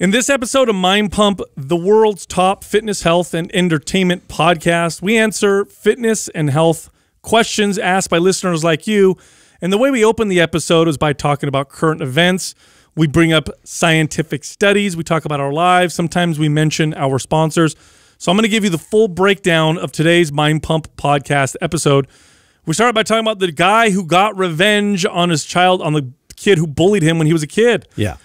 In this episode of Mind Pump, the world's top fitness, health, and entertainment podcast, we answer fitness and health questions asked by listeners like you. And the way we open the episode is by talking about current events. We bring up scientific studies. We talk about our lives. Sometimes we mention our sponsors. So I'm going to give you the full breakdown of today's Mind Pump podcast episode. We started by talking about the guy who got revenge on his child, on the kid who bullied him when he was a kid. Yeah.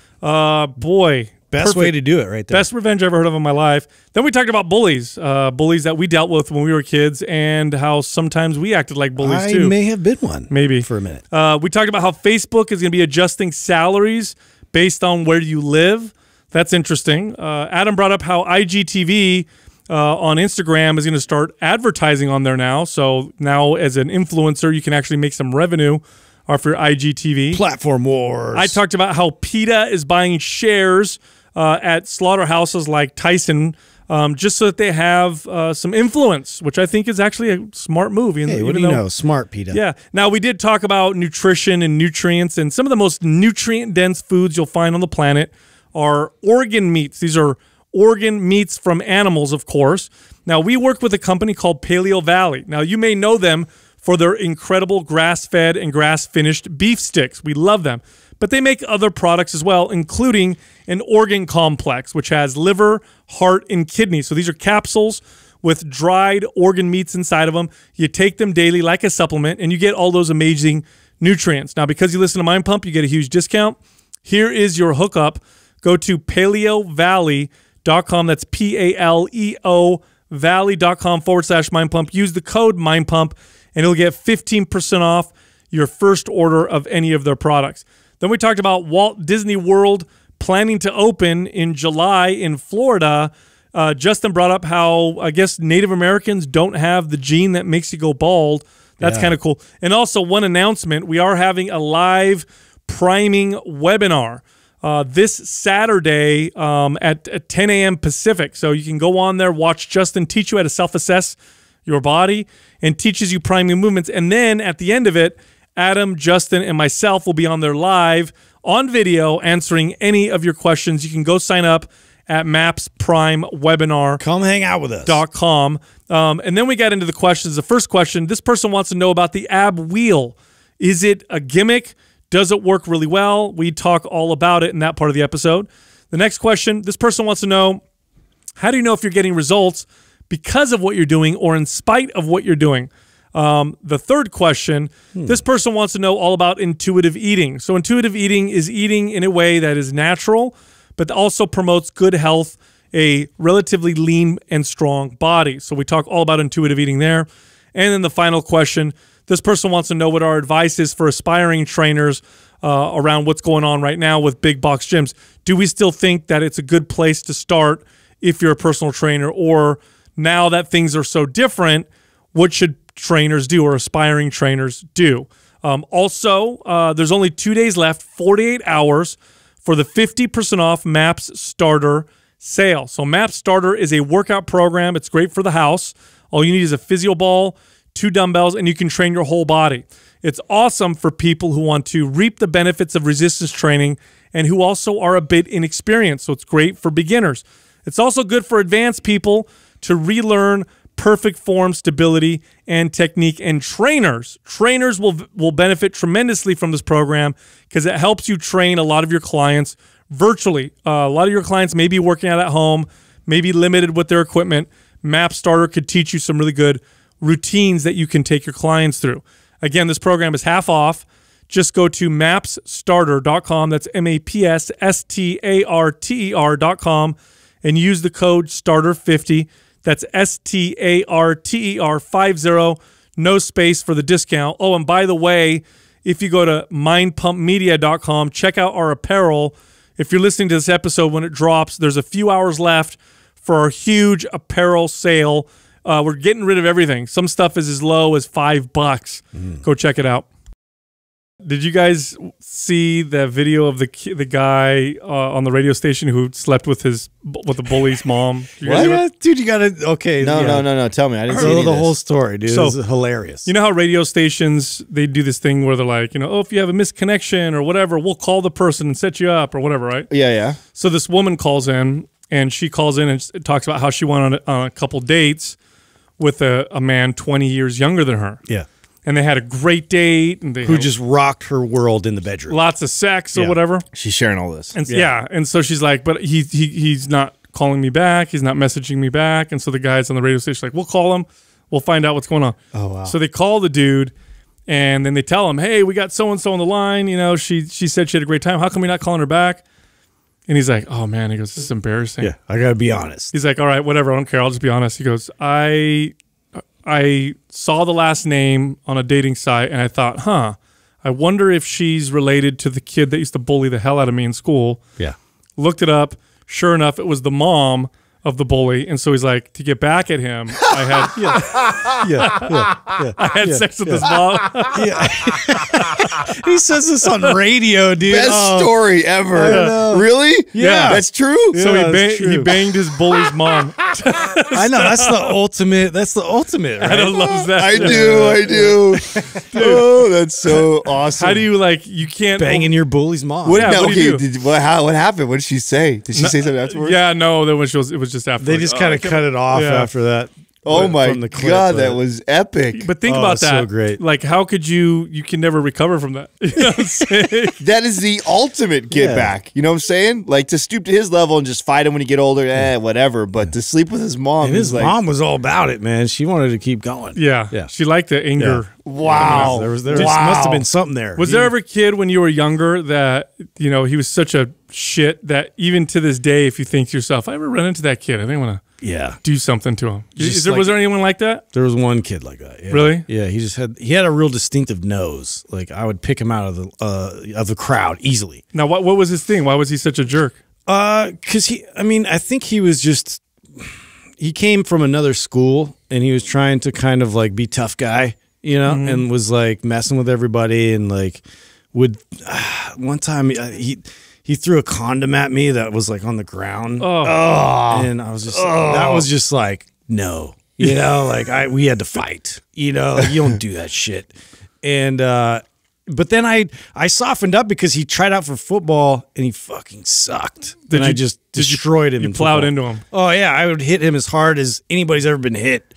Boy. Best way to do it right there. Best revenge I ever heard of in my life. Then we talked about bullies, bullies that we dealt with when we were kids and how sometimes we acted like bullies too. I may have been one. Maybe. For a minute. We talked about how Facebook is going to be adjusting salaries based on where you live. That's interesting. Adam brought up how IGTV on Instagram is going to start advertising on there now. So now as an influencer, you can actually make some revenue off your IGTV. Platform wars. I talked about how PETA is buying shares at slaughterhouses like Tyson, just so that they have some influence, which I think is actually a smart move. Hey, what do you know? Smart PETA. Yeah. Now, we did talk about nutrition and nutrients, and some of the most nutrient-dense foods you'll find on the planet are organ meats. These are organ meats from animals, of course. Now, we work with a company called Paleo Valley. Now, you may know them for their incredible grass-fed and grass-finished beef sticks. We love them. But they make other products as well, including an organ complex, which has liver, heart, and kidney. So these are capsules with dried organ meats inside of them. You take them daily like a supplement, and you get all those amazing nutrients. Now, because you listen to Mind Pump, you get a huge discount. Here is your hookup. Go to paleovalley.com. That's PALEO Valley.com/Mind Pump. Use the code Mind Pump, and it'll get 15% off your first order of any of their products. Then we talked about Walt Disney World planning to open in July in Florida. Justin brought up how, I guess, Native Americans don't have the gene that makes you go bald. That's kind of cool. And also one announcement, we are having a live priming webinar this Saturday at 10 a.m. Pacific. So you can go on there, watch Justin teach you how to self-assess your body and teaches you priming movements. And then at the end of it, Adam, Justin, and myself will be on there live on video answering any of your questions. You can go sign up at MAPS Prime Webinar. Come hang out with us. .com. And then we got into the questions. The first question, this person wants to know about the ab wheel. Is it a gimmick? Does it work really well? We talk all about it in that part of the episode. The next question, this person wants to know, how do you know if you're getting results because of what you're doing or in spite of what you're doing? The third question, this person wants to know all about intuitive eating. So intuitive eating is eating in a way that is natural, but also promotes good health, a relatively lean and strong body. So we talk all about intuitive eating there. And then the final question, this person wants to know what our advice is for aspiring trainers around what's going on right now with big box gyms. Do we still think that it's a good place to start if you're a personal trainer, or now that things are so different, what should trainers do or aspiring trainers do? Also, there's only 2 days left, 48 hours, for the 50% off MAPS Starter sale. So MAPS Starter is a workout program. It's great for the house. All you need is a physio ball, 2 dumbbells, and you can train your whole body. It's awesome for people who want to reap the benefits of resistance training and who also are a bit inexperienced. So it's great for beginners. It's also good for advanced people to relearn perfect form, stability, and technique. And trainers will benefit tremendously from this program because it helps you train a lot of your clients virtually. A lot of your clients may be working out at home, may be limited with their equipment. MAPS Starter could teach you some really good routines that you can take your clients through. Again, this program is half off. Just go to mapsstarter.com. That's MAPSSTARTER.com and use the code STARTER50. That's STARTER50, no space for the discount. Oh, and by the way, if you go to mindpumpmedia.com, check out our apparel. If you're listening to this episode when it drops, there's a few hours left for our huge apparel sale. We're getting rid of everything. Some stuff is as low as $5. Go check it out. Did you guys see that video of the guy on the radio station who slept with the bully's mom? What? Dude, you gotta no, tell me. I didn't see the whole story, dude. So, this is hilarious. You know how radio stations, they do this thing where they're like, you know, oh, if you have a misconnection or whatever, we'll call the person and set you up or whatever, right? Yeah, yeah. So this woman calls in, and she calls in and talks about how she went on a couple dates with a man 20 years younger than her. Yeah. And they had a great date. And they Who just rocked her world in the bedroom. Lots of sex or whatever. She's sharing all this. And yeah. And so she's like, but he's not calling me back. He's not messaging me back. And so the guys on the radio station are like, we'll call him. We'll find out what's going on. Oh, wow. So they call the dude. And then they tell him, hey, we got so-and-so on the line. You know, she said she had a great time. How come we're not calling her back? And he's like, oh, man. He goes, this is embarrassing. Yeah, I got to be honest. He's like, all right, whatever. I don't care. I'll just be honest. He goes, I saw the last name on a dating site, and I thought, huh, I wonder if she's related to the kid that used to bully the hell out of me in school. Yeah. Looked it up. Sure enough, it was the mom of the bully. And so he's like, to get back at him, I had sex with his mom. He says this on radio, dude. Best story ever. Really? Yeah. That's true? Yeah, so he banged his bully's mom. I know. That's the ultimate. That's the ultimate, right? I love that. I do. Oh, that's so awesome. How do you, like, you can't banging your bully's mom? What, now, what okay, did, what happened? What did she say? Did she say something afterwards? Yeah, no. Then when she was, it was just after. They just kind of cut it off after that. Oh my God, that was epic. But think about that. So great. Like, how could you can never recover from that. You know what I'm saying? That is the ultimate get back. You know what I'm saying? Like, to stoop to his level and just fight him when you get older, whatever. But to sleep with his mom. And his mom was all about it, man. She wanted to keep going. Yeah. She liked the anger. Yeah. Wow. There must have been something there. Was there ever a kid when you were younger that, you know, he was such a shit that even to this day, if you think to yourself, I ever run into that kid, I didn't want to. Yeah, do something to him. Was there anyone like that? There was one kid like that. Yeah. Really? Yeah, he had a real distinctive nose. Like, I would pick him out of the crowd easily. Now, what was his thing? Why was he such a jerk? Because I think he was just, he came from another school and he was trying to kind of like be tough guy, you know, and was like messing with everybody and like would. One time he threw a condom at me that was like on the ground. Oh. And I was just, that was just like, no, you know, like we had to fight, you know, like, you don't do that shit. And, but then I softened up because he tried out for football and he fucking sucked. Then I just destroyed him. You plowed into him. Oh yeah. I would hit him as hard as anybody's ever been hit,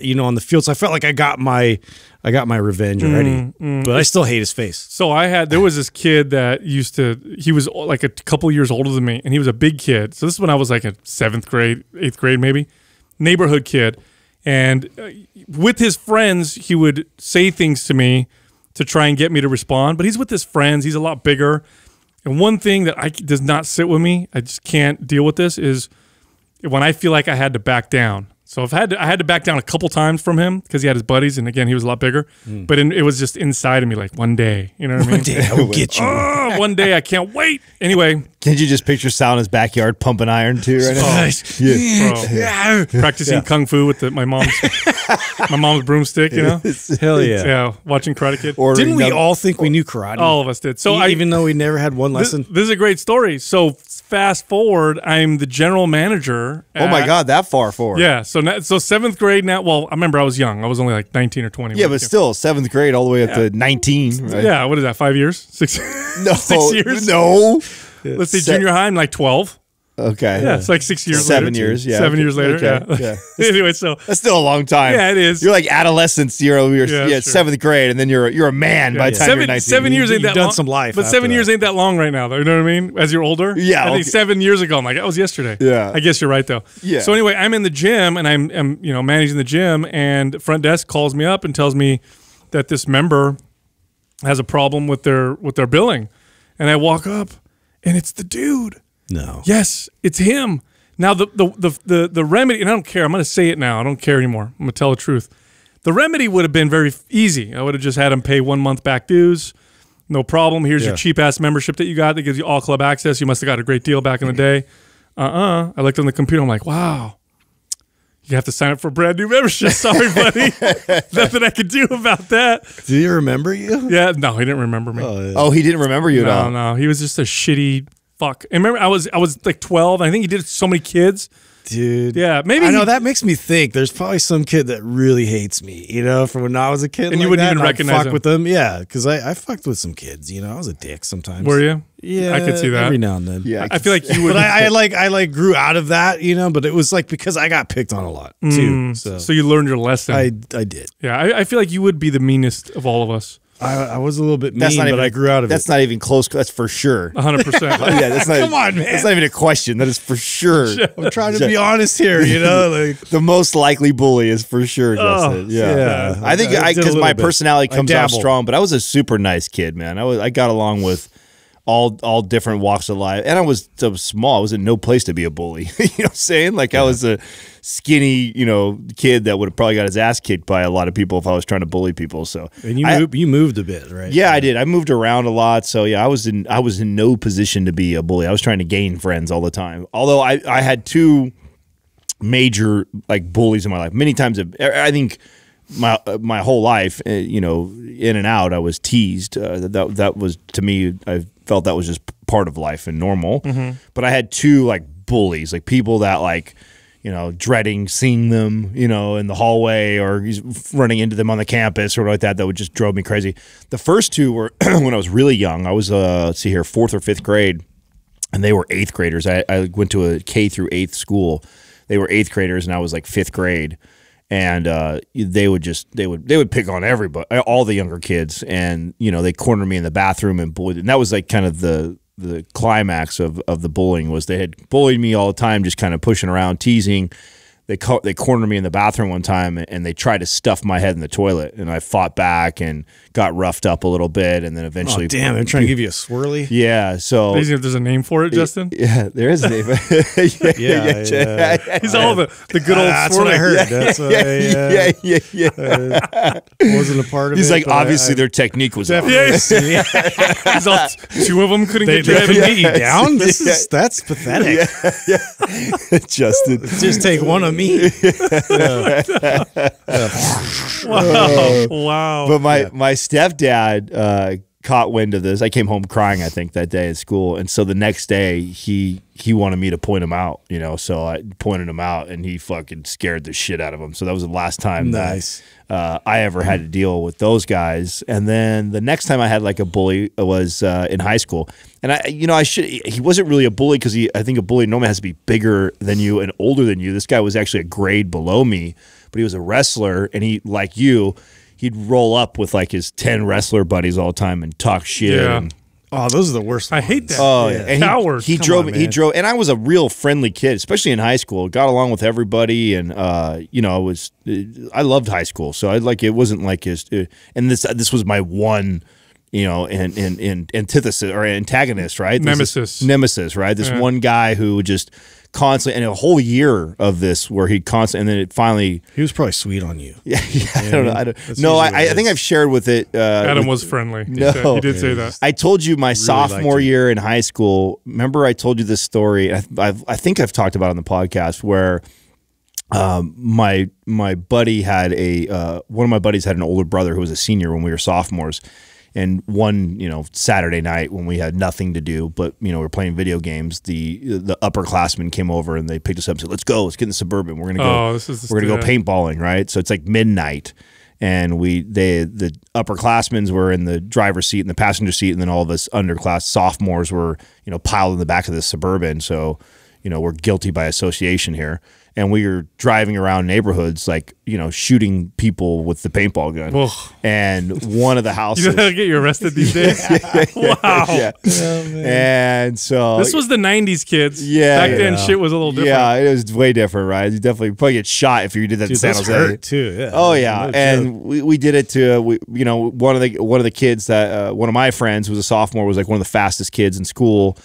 you know, on the field. So I felt like I got my revenge already, but I still hate his face. So there was this kid that he was like a couple years older than me, and he was a big kid. So this is when I was like a 7th grade, 8th grade maybe, neighborhood kid. And with his friends, he would say things to me to try and get me to respond, but he's with his friends. He's a lot bigger. And one thing that does not sit with me, I just can't deal with this, is when I feel like I had to back down. So I had to back down a couple times from him because he had his buddies, and again, he was a lot bigger. But it was just inside of me, like, one day, you know what I mean? One day I will get you. Oh, one day I can't wait. Anyway. Can't you just picture Sal in his backyard pumping iron too right now? Yeah. Practicing kung fu with my mom's broomstick, you know? Hell yeah. Yeah, watching Karate Kid. Didn't we all think we knew karate? All of us did. So even though we never had one lesson. This is a great story. So fast forward, I'm the general manager. Oh my God, that far forward. Yeah. So 7th grade now. Well, I remember I was young. I was only like 19 or 20. Yeah, but still 7th grade all the way up to 19. Right? Yeah. What is that? 5 years? 6? No. 6 years? No. Let's see. Junior high, I'm like 12. Okay. Yeah, it's like 6 years. Seven years later. Okay. Yeah. Yeah. Anyway, so that's still a long time. Yeah, it is. You're like adolescence. You're 7th grade, and then you're a man by the time you're 19. 7 years ain't that long. You've done some life, but 7 years ain't that long right now, though. You know what I mean? As you're older. Yeah. I think 7 years ago, I'm like, that was yesterday. Yeah. I guess you're right though. Yeah. So anyway, I'm in the gym and I'm you know, managing the gym, and front desk calls me up and tells me that this member has a problem with their billing, and I walk up, and it's the dude. No. Yes, it's him. Now the remedy, and I don't care. I'm going to say it now. I don't care anymore. I'm going to tell the truth. The remedy would have been very easy. I would have just had him pay 1 month back dues. No problem. Here's your cheap ass membership that you got that gives you all club access. You must have got a great deal back in the day. I looked on the computer. I'm like, wow. You have to sign up for brand new membership. Sorry, buddy. Nothing I could do about that. Did he remember you? Yeah. No, he didn't remember me. Oh, yeah. Oh, he didn't remember you at all? No, he was just a shitty fuck. And remember, I was like 12. And I think he did so many kids. Dude. Yeah, maybe. I know, that makes me think. There's probably some kid that really hates me, you know, from when I was a kid. And like you wouldn't even recognize him. With them. Yeah, because I fucked with some kids, you know. I was a dick sometimes. Were you? Yeah. I could see that. Every now and then. Yeah. I feel like you would. But I grew out of that, you know, but it was like because I got picked on a lot, too. So you learned your lesson. I did. Yeah, I feel like you would be the meanest of all of us. I was a little bit mean, but I grew out of it. That's not even close. That's for sure. 100%. Yeah, that's not. Come on, man. That's not even a question. That is for sure. I'm trying to be honest here. You know, like the most likely bully is for sure. Justin. Oh, yeah. I think because my personality comes off strong, but I was a super nice kid, man. I got along with all different walks of life, and I was small. I was in no place to be a bully. You know what I'm saying? Like I was a skinny, you know, kid that would have probably got his ass kicked by a lot of people if I was trying to bully people. So and you moved a bit, right? Yeah, I did. I moved around a lot. So yeah, I was in no position to be a bully. I was trying to gain friends all the time. Although I had two major like bullies in my life. Many times, I think. My whole life, you know, in and out, I was teased. That was, to me, I felt that was just part of life and normal. But I had two like bullies, like people that like, you know, dreading seeing them, you know, in the hallway or running into them on the campus or like that. That would just drove me crazy. The first two were when I was really young. I was let's see here, 4th or 5th grade, and they were 8th graders. I went to a K-8 school. They were 8th graders, and I was like 5th grade. And they would pick on everybody, all the younger kids, and you know they cornered me in the bathroom and bullied. And that was like kind of the climax of the bullying was they had bullied me all the time, just kind of pushing around, teasing. They cornered me in the bathroom one time, and they tried to stuff my head in the toilet, and I fought back and got roughed up a little bit, and then eventually, oh, damn, they're trying to give you a swirly. Yeah, so if there's a name for it, Justin. Yeah, there is a name. yeah. He's all the good old. That's swirly. What I heard. Yeah. Wasn't a part of. He's it. He's like, obviously, their technique was. Definitely. He's all, two of them couldn't get you down. This is that's pathetic. Yeah. Justin, just take one of. Me. Wow. But my stepdad caught wind of this. I came home crying, I think, that day at school. And so the next day he wanted me to point him out, you know. So I pointed him out and he fucking scared the shit out of him. So that was the last time that I ever had to deal with those guys. And then the next time I had like a bully was in high school. And he wasn't really a bully because I think a bully normally has to be bigger than you and older than you. This guy was actually a grade below me, but he was a wrestler and he, like you, he'd roll up with like his 10 wrestler buddies all the time and talk shit. Yeah. And, oh, those are the worst ones. I hate that. Oh, yeah. And he drove, and I was a real friendly kid, especially in high school. Got along with everybody, and you know, I loved high school, so I like it wasn't like his. And this was my one, you know, and antithesis or antagonist, right? Nemesis, right? This one guy who just constantly, and a whole year of this where he constantly, and then it finally. He was probably sweet on you. Yeah, I don't know. I think I've shared with it. Adam was friendly. No, he did say that. I told you my really sophomore year in high school. Remember, I told you this story. I think I've talked about it on the podcast where my buddy had a one of my buddies had an older brother who was a senior when we were sophomores. And one, you know, Saturday night when we had nothing to do, but you know, we were playing video games. The upperclassmen came over and they picked us up and said, "Let's go, let's get in the Suburban. We're gonna go. We're gonna go paintballing, right?" So it's like midnight, and the upperclassmen were in the driver's seat and the passenger seat, and then all of us underclass sophomores were, you know, piled in the back of the Suburban. So, you know, we're guilty by association here. And we were driving around neighborhoods, like, you know, shooting people with the paintball gun. Ugh. And one of the houses. You know how to get you arrested these days? Wow. Yeah. Oh, and so. This was the 90s, kids. Yeah. Back then, shit was a little different. Yeah, it was way different, right? You definitely probably get shot if you did that in San Jose. Hurt too. Yeah. Oh, yeah. No and we did it to, you know, one of the kids that, one of my friends who was a sophomore was like one of the fastest kids in school.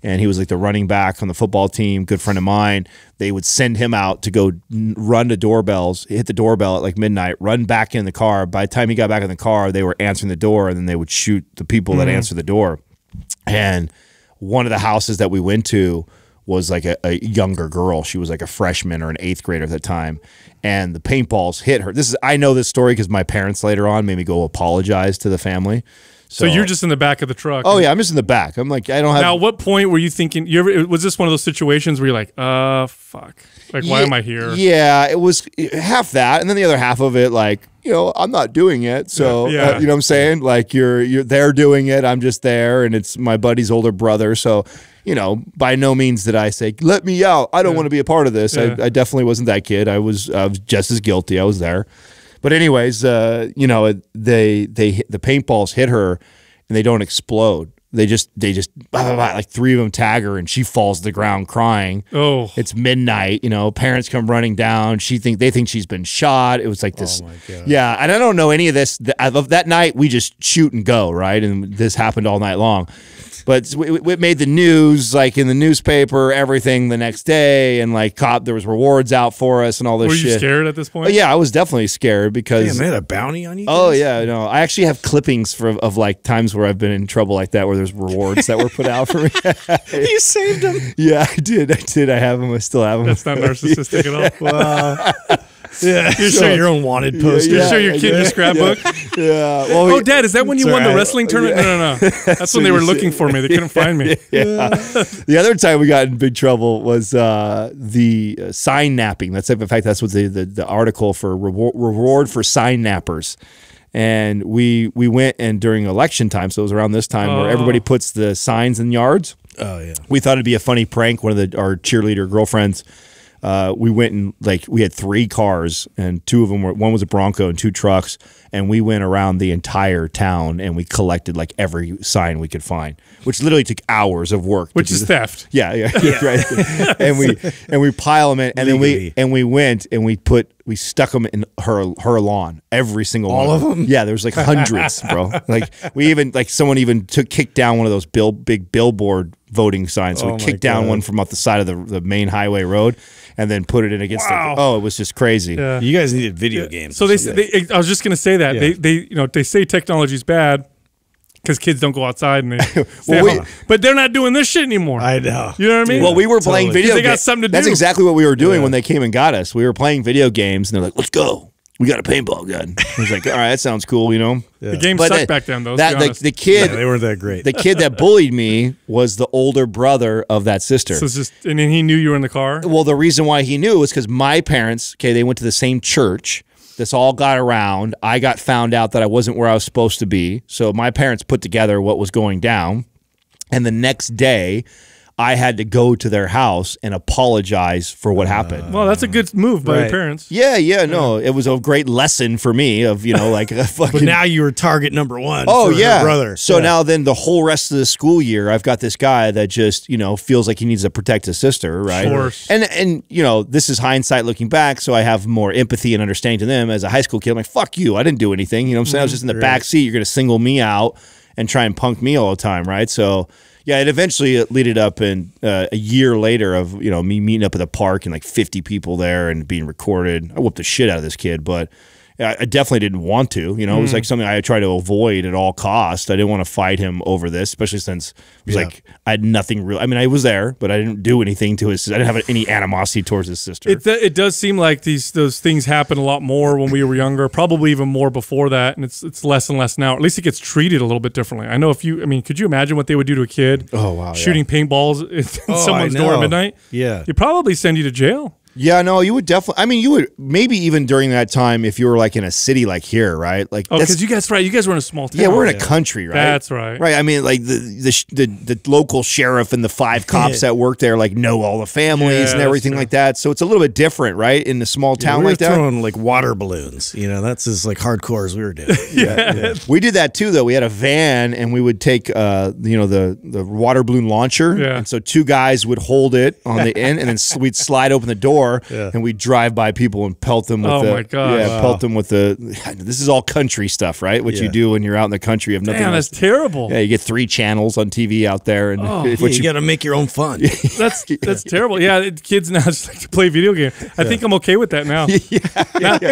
And he was like the running back on the football team, good friend of mine. They would send him out to go run to doorbells, hit the doorbell at like midnight, run back in the car. By the time he got back in the car, they were answering the door, and then they would shoot the people that answered the door. And one of the houses that we went to was like a younger girl. She was like a freshman or an 8th grader at the time. And the paintballs hit her. This is, I know this story because my parents later on made me go apologize to the family. So you're just in the back of the truck. Oh yeah, I'm just in the back. I'm like, I don't have. Now, what point were you thinking? You ever, was this one of those situations where you're like, fuck, like why am I here? Yeah, it was half that, and then the other half of it, like, you know, I'm not doing it, so yeah. You know what I'm saying? Like they're doing it, I'm just there, and it's my buddy's older brother, so you know, by no means did I say let me out. I don't want to be a part of this. Yeah. I definitely wasn't that kid. I was just as guilty. I was there. But anyways, you know, the paintballs hit her, and they don't explode. They just blah, blah, blah, like 3 of them tag her, and she falls to the ground crying. Oh, it's midnight. You know, parents come running down. They think she's been shot. It was like this. Oh my God. Yeah, and I don't know any of this. I love that night. We just shoot and go, right? And this happened all night long. But it made the news, like in the newspaper, everything the next day, and like there was rewards out for us and all this shit. Were you scared at this point? But yeah, I was definitely scared because damn, they had a bounty on you guys? Oh yeah, no, I actually have clippings of like times where I've been in trouble like that, where there's rewards that were put out for me. You saved them? Yeah, I did. I did. I have them. I still have them. That's not narcissistic at all. Wow. Yeah, you're sure your own wanted poster. Yeah, you're sure your kid in your scrapbook. Yeah. Well, oh, Dad, is that when you won the wrestling tournament? Yeah. No. That's when they were looking for me. They couldn't find me. Yeah. The other time we got in big trouble was the sign napping. That's in fact that's what the article for reward for sign nappers. And we went and during election time, so it was around this time where everybody puts the signs in yards. Oh yeah. We thought it'd be a funny prank. One of our cheerleader girlfriends. We went and like we had 3 cars and 2 of them were one was a Bronco and 2 trucks and we went around the entire town and we collected like every sign we could find, which literally took hours of work. Which is theft. Yeah, yeah, yeah. Right. And we pile them in and legally. Then we went and we stuck them in her lawn, every single one. All of them? Yeah, there was like hundreds, bro. Like we even like someone even kicked down one of those big billboard voting signs. So we kicked down one from off the side of the main highway road, and then put it in against. The, oh, it was just crazy. Yeah. You guys needed video games. So they I was just gonna say that they you know they say technology's bad. Because kids don't go outside, and they but they're not doing this shit anymore. I know. You know what I mean? Well, we were playing video games. They got something to do. That's exactly what we were doing when they came and got us. We were playing video games, and they're like, let's go. We got a paintball gun. I was like, all right, that sounds cool, you know? Yeah. The game sucked back then, though. The kid, they weren't that great. The kid that bullied me was the older brother of that sister. So it's just, and then he knew you were in the car? Well, the reason why he knew was because my parents, they went to the same church. This all got around. I got found out that I wasn't where I was supposed to be. So my parents put together what was going down. And the next day, I had to go to their house and apologize for what happened. Well, that's a good move by your parents. Yeah, yeah, no. It was a great lesson for me of, you know, like a fucking... But now you were target #1 for her brother. So now then the whole rest of the school year, I've got this guy that just, you know, feels like he needs to protect his sister, right? Of course. And you know, this is hindsight looking back, so I have more empathy and understanding to them. As a high school kid, I'm like, fuck you, I didn't do anything. You know what I'm saying? I was just in the back seat. You're going to single me out and try and punk me all the time, right? So... Yeah, it eventually leaded up in a year later of, you know, me meeting up at the park and like 50 people there and being recorded. I whooped the shit out of this kid, but I definitely didn't want to. You know, it was like something I tried to avoid at all costs. I didn't want to fight him over this, especially since it was like I had nothing real. I mean, I was there, but I didn't do anything to his sister. I didn't have any animosity towards his sister. It does seem like those things happen a lot more when we were younger, probably even more before that, and it's less and less now. At least it gets treated a little bit differently. I know if you, I mean, could you imagine what they would do to a kid? Oh, wow. Shooting paintballs in someone's door at midnight? Yeah. They'd probably send you to jail. Yeah, no, you would definitely. I mean, you would maybe even during that time if you were like in a city like here, right? Like, oh, because you guys, right? You guys were in a small town. Yeah, we're in a country, right? That's right. Right. I mean, like the local sheriff and the 5 cops that work there like know all the families and everything like that. So it's a little bit different, right? In the small town like that, we were throwing like water balloons. You know, that's as like hardcore as we were doing. We did that too, though. We had a van and we would take you know the water balloon launcher, and so 2 guys would hold it on the end, and then we'd slide open the door. car and we drive by people and pelt them with pelt them with the this is all country stuff, right? What you do when you're out in the country of nothing. Damn, that's terrible. Yeah, you get 3 channels on TV out there and you got to make your own fun. That's terrible. Yeah, kids now just like to play video games. I think I'm okay with that now.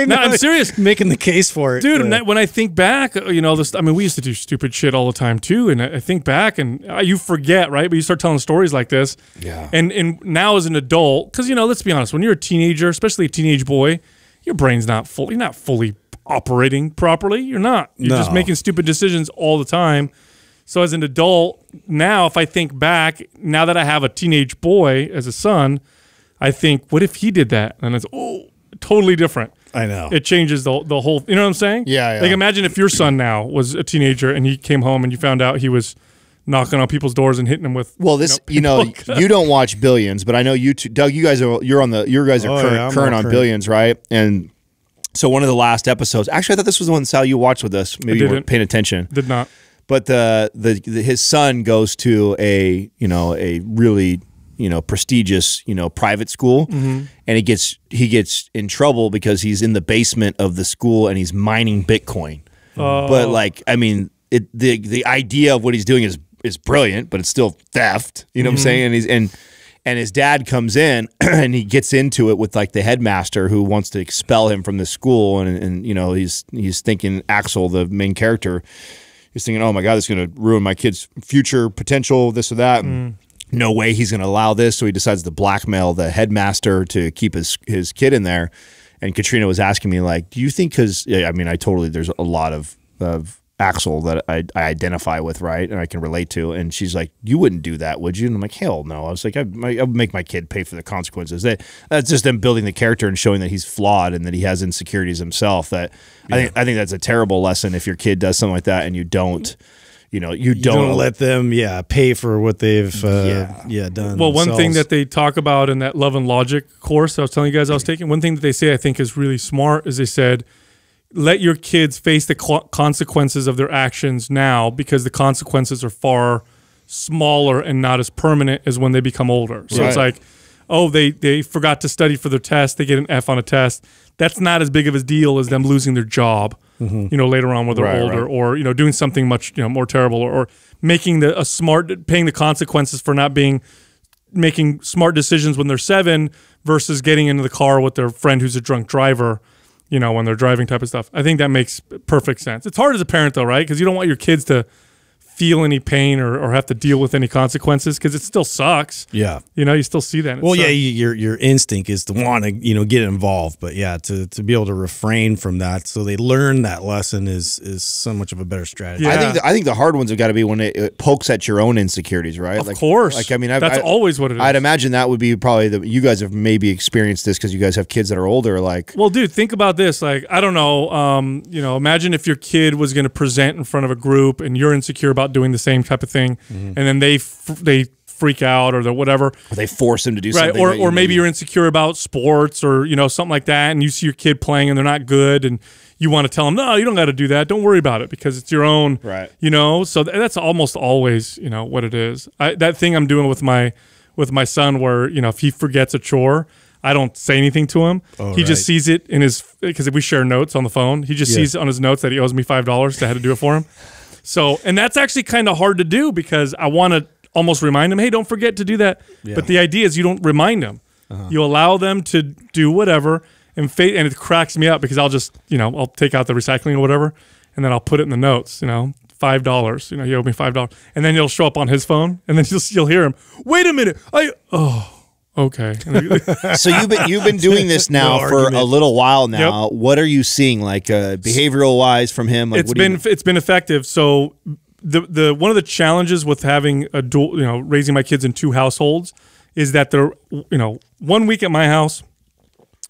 No, I'm serious. Making the case for it. Dude, when I think back, you know, I mean, we used to do stupid shit all the time too, and I think back and you forget, right? But you start telling stories like this. Yeah. And now as an adult, because, you know, let's be honest, when you're a teenager, especially a teenage boy, your brain's not full. You're not fully operating properly. You're not. You're just making stupid decisions all the time. So as an adult, now if I think back, now that I have a teenage boy as a son, I think, what if he did that? And it's, oh, totally different. I know. It changes the whole, you know what I'm saying? Yeah, yeah. Like imagine if your son now was a teenager and he came home and you found out he was knocking on people's doors and hitting them with. Well, this, you don't watch Billions, but I know you two, Doug, you guys are, current on Billions, right? And so one of the last episodes, actually I thought this was the one, Sal, you watched with us. Maybe you weren't paying attention. Did not. But his son goes to a, a really, prestigious, private school. Mm-hmm. And he gets in trouble because he's in the basement of the school and he's mining Bitcoin. Oh. But like, I mean, the idea of what he's doing is brilliant, but it's still theft. You know what I'm saying? And he's and his dad comes in and he gets into it with like the headmaster who wants to expel him from the school. And you know, he's thinking Axel, the main character, he's thinking, oh my God, this is going to ruin my kid's future potential, this or that. And no way he's going to allow this. So he decides to blackmail the headmaster to keep his kid in there. And Katrina was asking me, like, do you think, because I mean, there's a lot of Axel that I identify with, right? And I can relate to. And she's like, you wouldn't do that, would you? And I'm like, hell no. I was like, I'd make my kid pay for the consequences. That's just them building the character and showing that he's flawed and that he has insecurities himself. That I think that's a terrible lesson if your kid does something like that and you don't. You don't let them, pay for what they've, done. Well, one thing that they talk about in that Love and Logic course I was telling you guys I was taking, one thing that they say I think is really smart is they said, let your kids face the consequences of their actions now because the consequences are far smaller and not as permanent as when they become older. So it's like, oh, they forgot to study for their test. They get an F on a test. That's not as big of a deal as them losing their job. Mm-hmm. Later on when they're older, or doing something much more terrible, or making paying the consequences for not making smart decisions when they're 7 versus getting into the car with their friend who's a drunk driver, when they're driving type of stuff. I think that makes perfect sense. It's hard as a parent though, right? Because you don't want your kids to feel any pain or have to deal with any consequences because it still sucks. Yeah. You still see that. Well, yeah, your instinct is to want to, get involved, but yeah, to be able to refrain from that so they learn that lesson is so much of a better strategy. Yeah. I think the hard ones have got to be when it pokes at your own insecurities, right? Of course. Like, I mean, that's always what it is. I'd imagine that would be probably you guys have maybe experienced this because you guys have kids that are older. Like, well, dude, think about this. Like, I don't know, imagine if your kid was going to present in front of a group and you're insecure about doing the same type of thing, and then they freak out or whatever. Or they force him to do something. Or maybe you're insecure about sports or something like that, and you see your kid playing and they're not good, and you want to tell them, no, you don't got to do that. Don't worry about it because it's your own. Right. So that's almost always what it is. That thing I'm doing with my son, where if he forgets a chore, I don't say anything to him. He just sees it in his, because we share notes on the phone. He just sees on his notes that he owes me $5. So I had to do it for him. So, and that's actually kind of hard to do because I want to almost remind them, hey, don't forget to do that. Yeah. But the idea is you don't remind them. You allow them to do whatever, and it cracks me up because I'll just, I'll take out the recycling or whatever, and then I'll put it in the notes, $5, you owe me $5. And then it'll show up on his phone, and then you'll hear him, wait a minute, okay. So you've been doing this now for a little while now. Yep. What are you seeing, like behavioral wise, from him? Like, it's been effective. So the one of the challenges with having a dual, raising my kids in 2 households, is that they're 1 week at my house,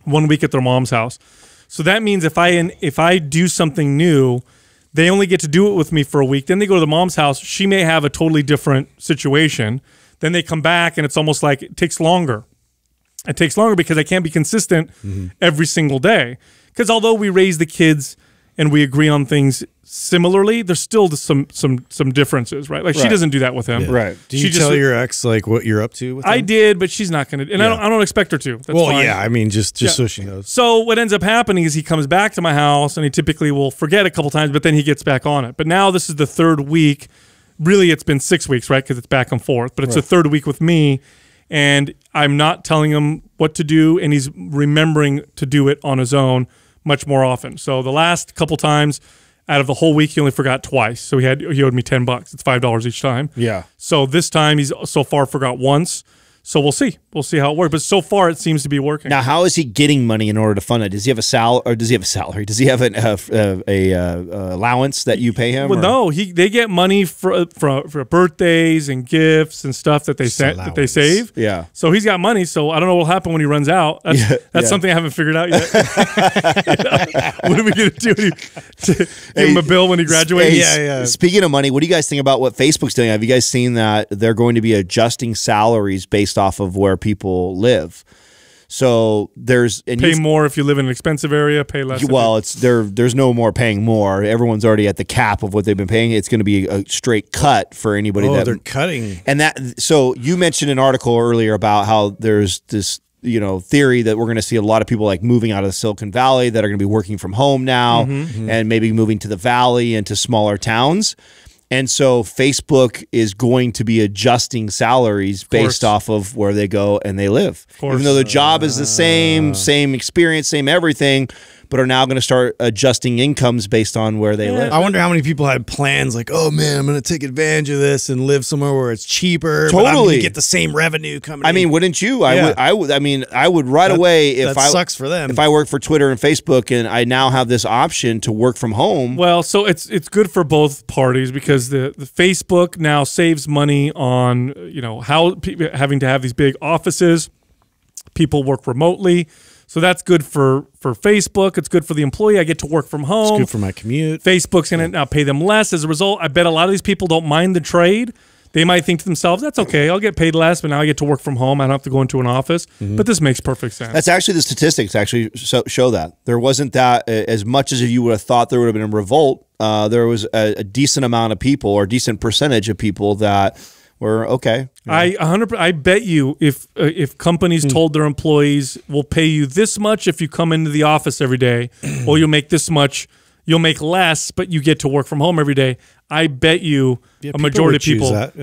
1 week at their mom's house. So that means if I do something new, they only get to do it with me for a week. Then they go to the mom's house. She may have a totally different situation. Then they come back, and it's almost like it takes longer. It takes longer because I can't be consistent every single day. Because although we raise the kids and we agree on things similarly, there's still some differences, right? Like, she doesn't do that with him. Yeah. Right. Do you tell your ex, like, what you're up to with him? I did, but she's not going to. And I don't expect her to. That's fine. Yeah, I mean, just so she knows. So what ends up happening is he comes back to my house, and he typically will forget a couple times, but then he gets back on it. But now this is the third week. Really, it's been 6 weeks, right, because it's back and forth. But it's the third week with me, and I'm not telling him what to do, and he's remembering to do it on his own much more often. So the last couple times – out of the whole week, he only forgot twice. So he owed me $10. It's $5 each time. Yeah. So this time he's so far forgot once. So we'll see. We'll see how it works. But so far it seems to be working. Now, how is he getting money in order to fund it? Does he have a salary? Or does he have a salary? Does he have an allowance that you pay him? Well, no. They get money for birthdays and gifts and stuff that they save. Yeah. So he's got money. So I don't know what will happen when he runs out. That's something I haven't figured out yet. What are we going to do? Give him a bill when he graduates? Yeah. Speaking of money, what do you guys think about what Facebook's doing? Have you guys seen that they're going to be adjusting salaries based off of where people live? So there's pay more if you live in an expensive area, pay less. Well, there's no more paying more. Everyone's already at the cap of what they've been paying. It's going to be a straight cut for anybody that they're cutting. And that, so you mentioned an article earlier about how there's this, you know, theory that we're going to see a lot of people like moving out of the Silicon Valley that are going to be working from home now, and maybe moving to the Valley and to smaller towns. And so Facebook is going to be adjusting salaries based off of where they go and they live. Even though the job is the same experience, same everything, but are now going to start adjusting incomes based on where they live. I wonder how many people had plans like, oh, man, I'm going to take advantage of this and live somewhere where it's cheaper. Totally. But I'm going to get the same revenue coming in. I mean, wouldn't you? I would right away. That sucks for them. If I work for Twitter and Facebook and I now have this option to work from home. Well, so it's good for both parties because the Facebook now saves money on, you know, having to have these big offices. People work remotely. So that's good for Facebook. It's good for the employee. I get to work from home. It's good for my commute. Facebook's going to now pay them less. As a result, I bet a lot of these people don't mind the trade. They might think to themselves, that's okay. I'll get paid less, but now I get to work from home. I don't have to go into an office. But this makes perfect sense. That's actually the statistics actually show that. There wasn't that as much as you would have thought there would have been a revolt. There was a decent amount of people or a decent percentage of people that were okay. I bet you if companies told their employees, we'll pay you this much if you come into the office every day, or you'll make this much, you'll make less, but you get to work from home every day. I bet you a majority of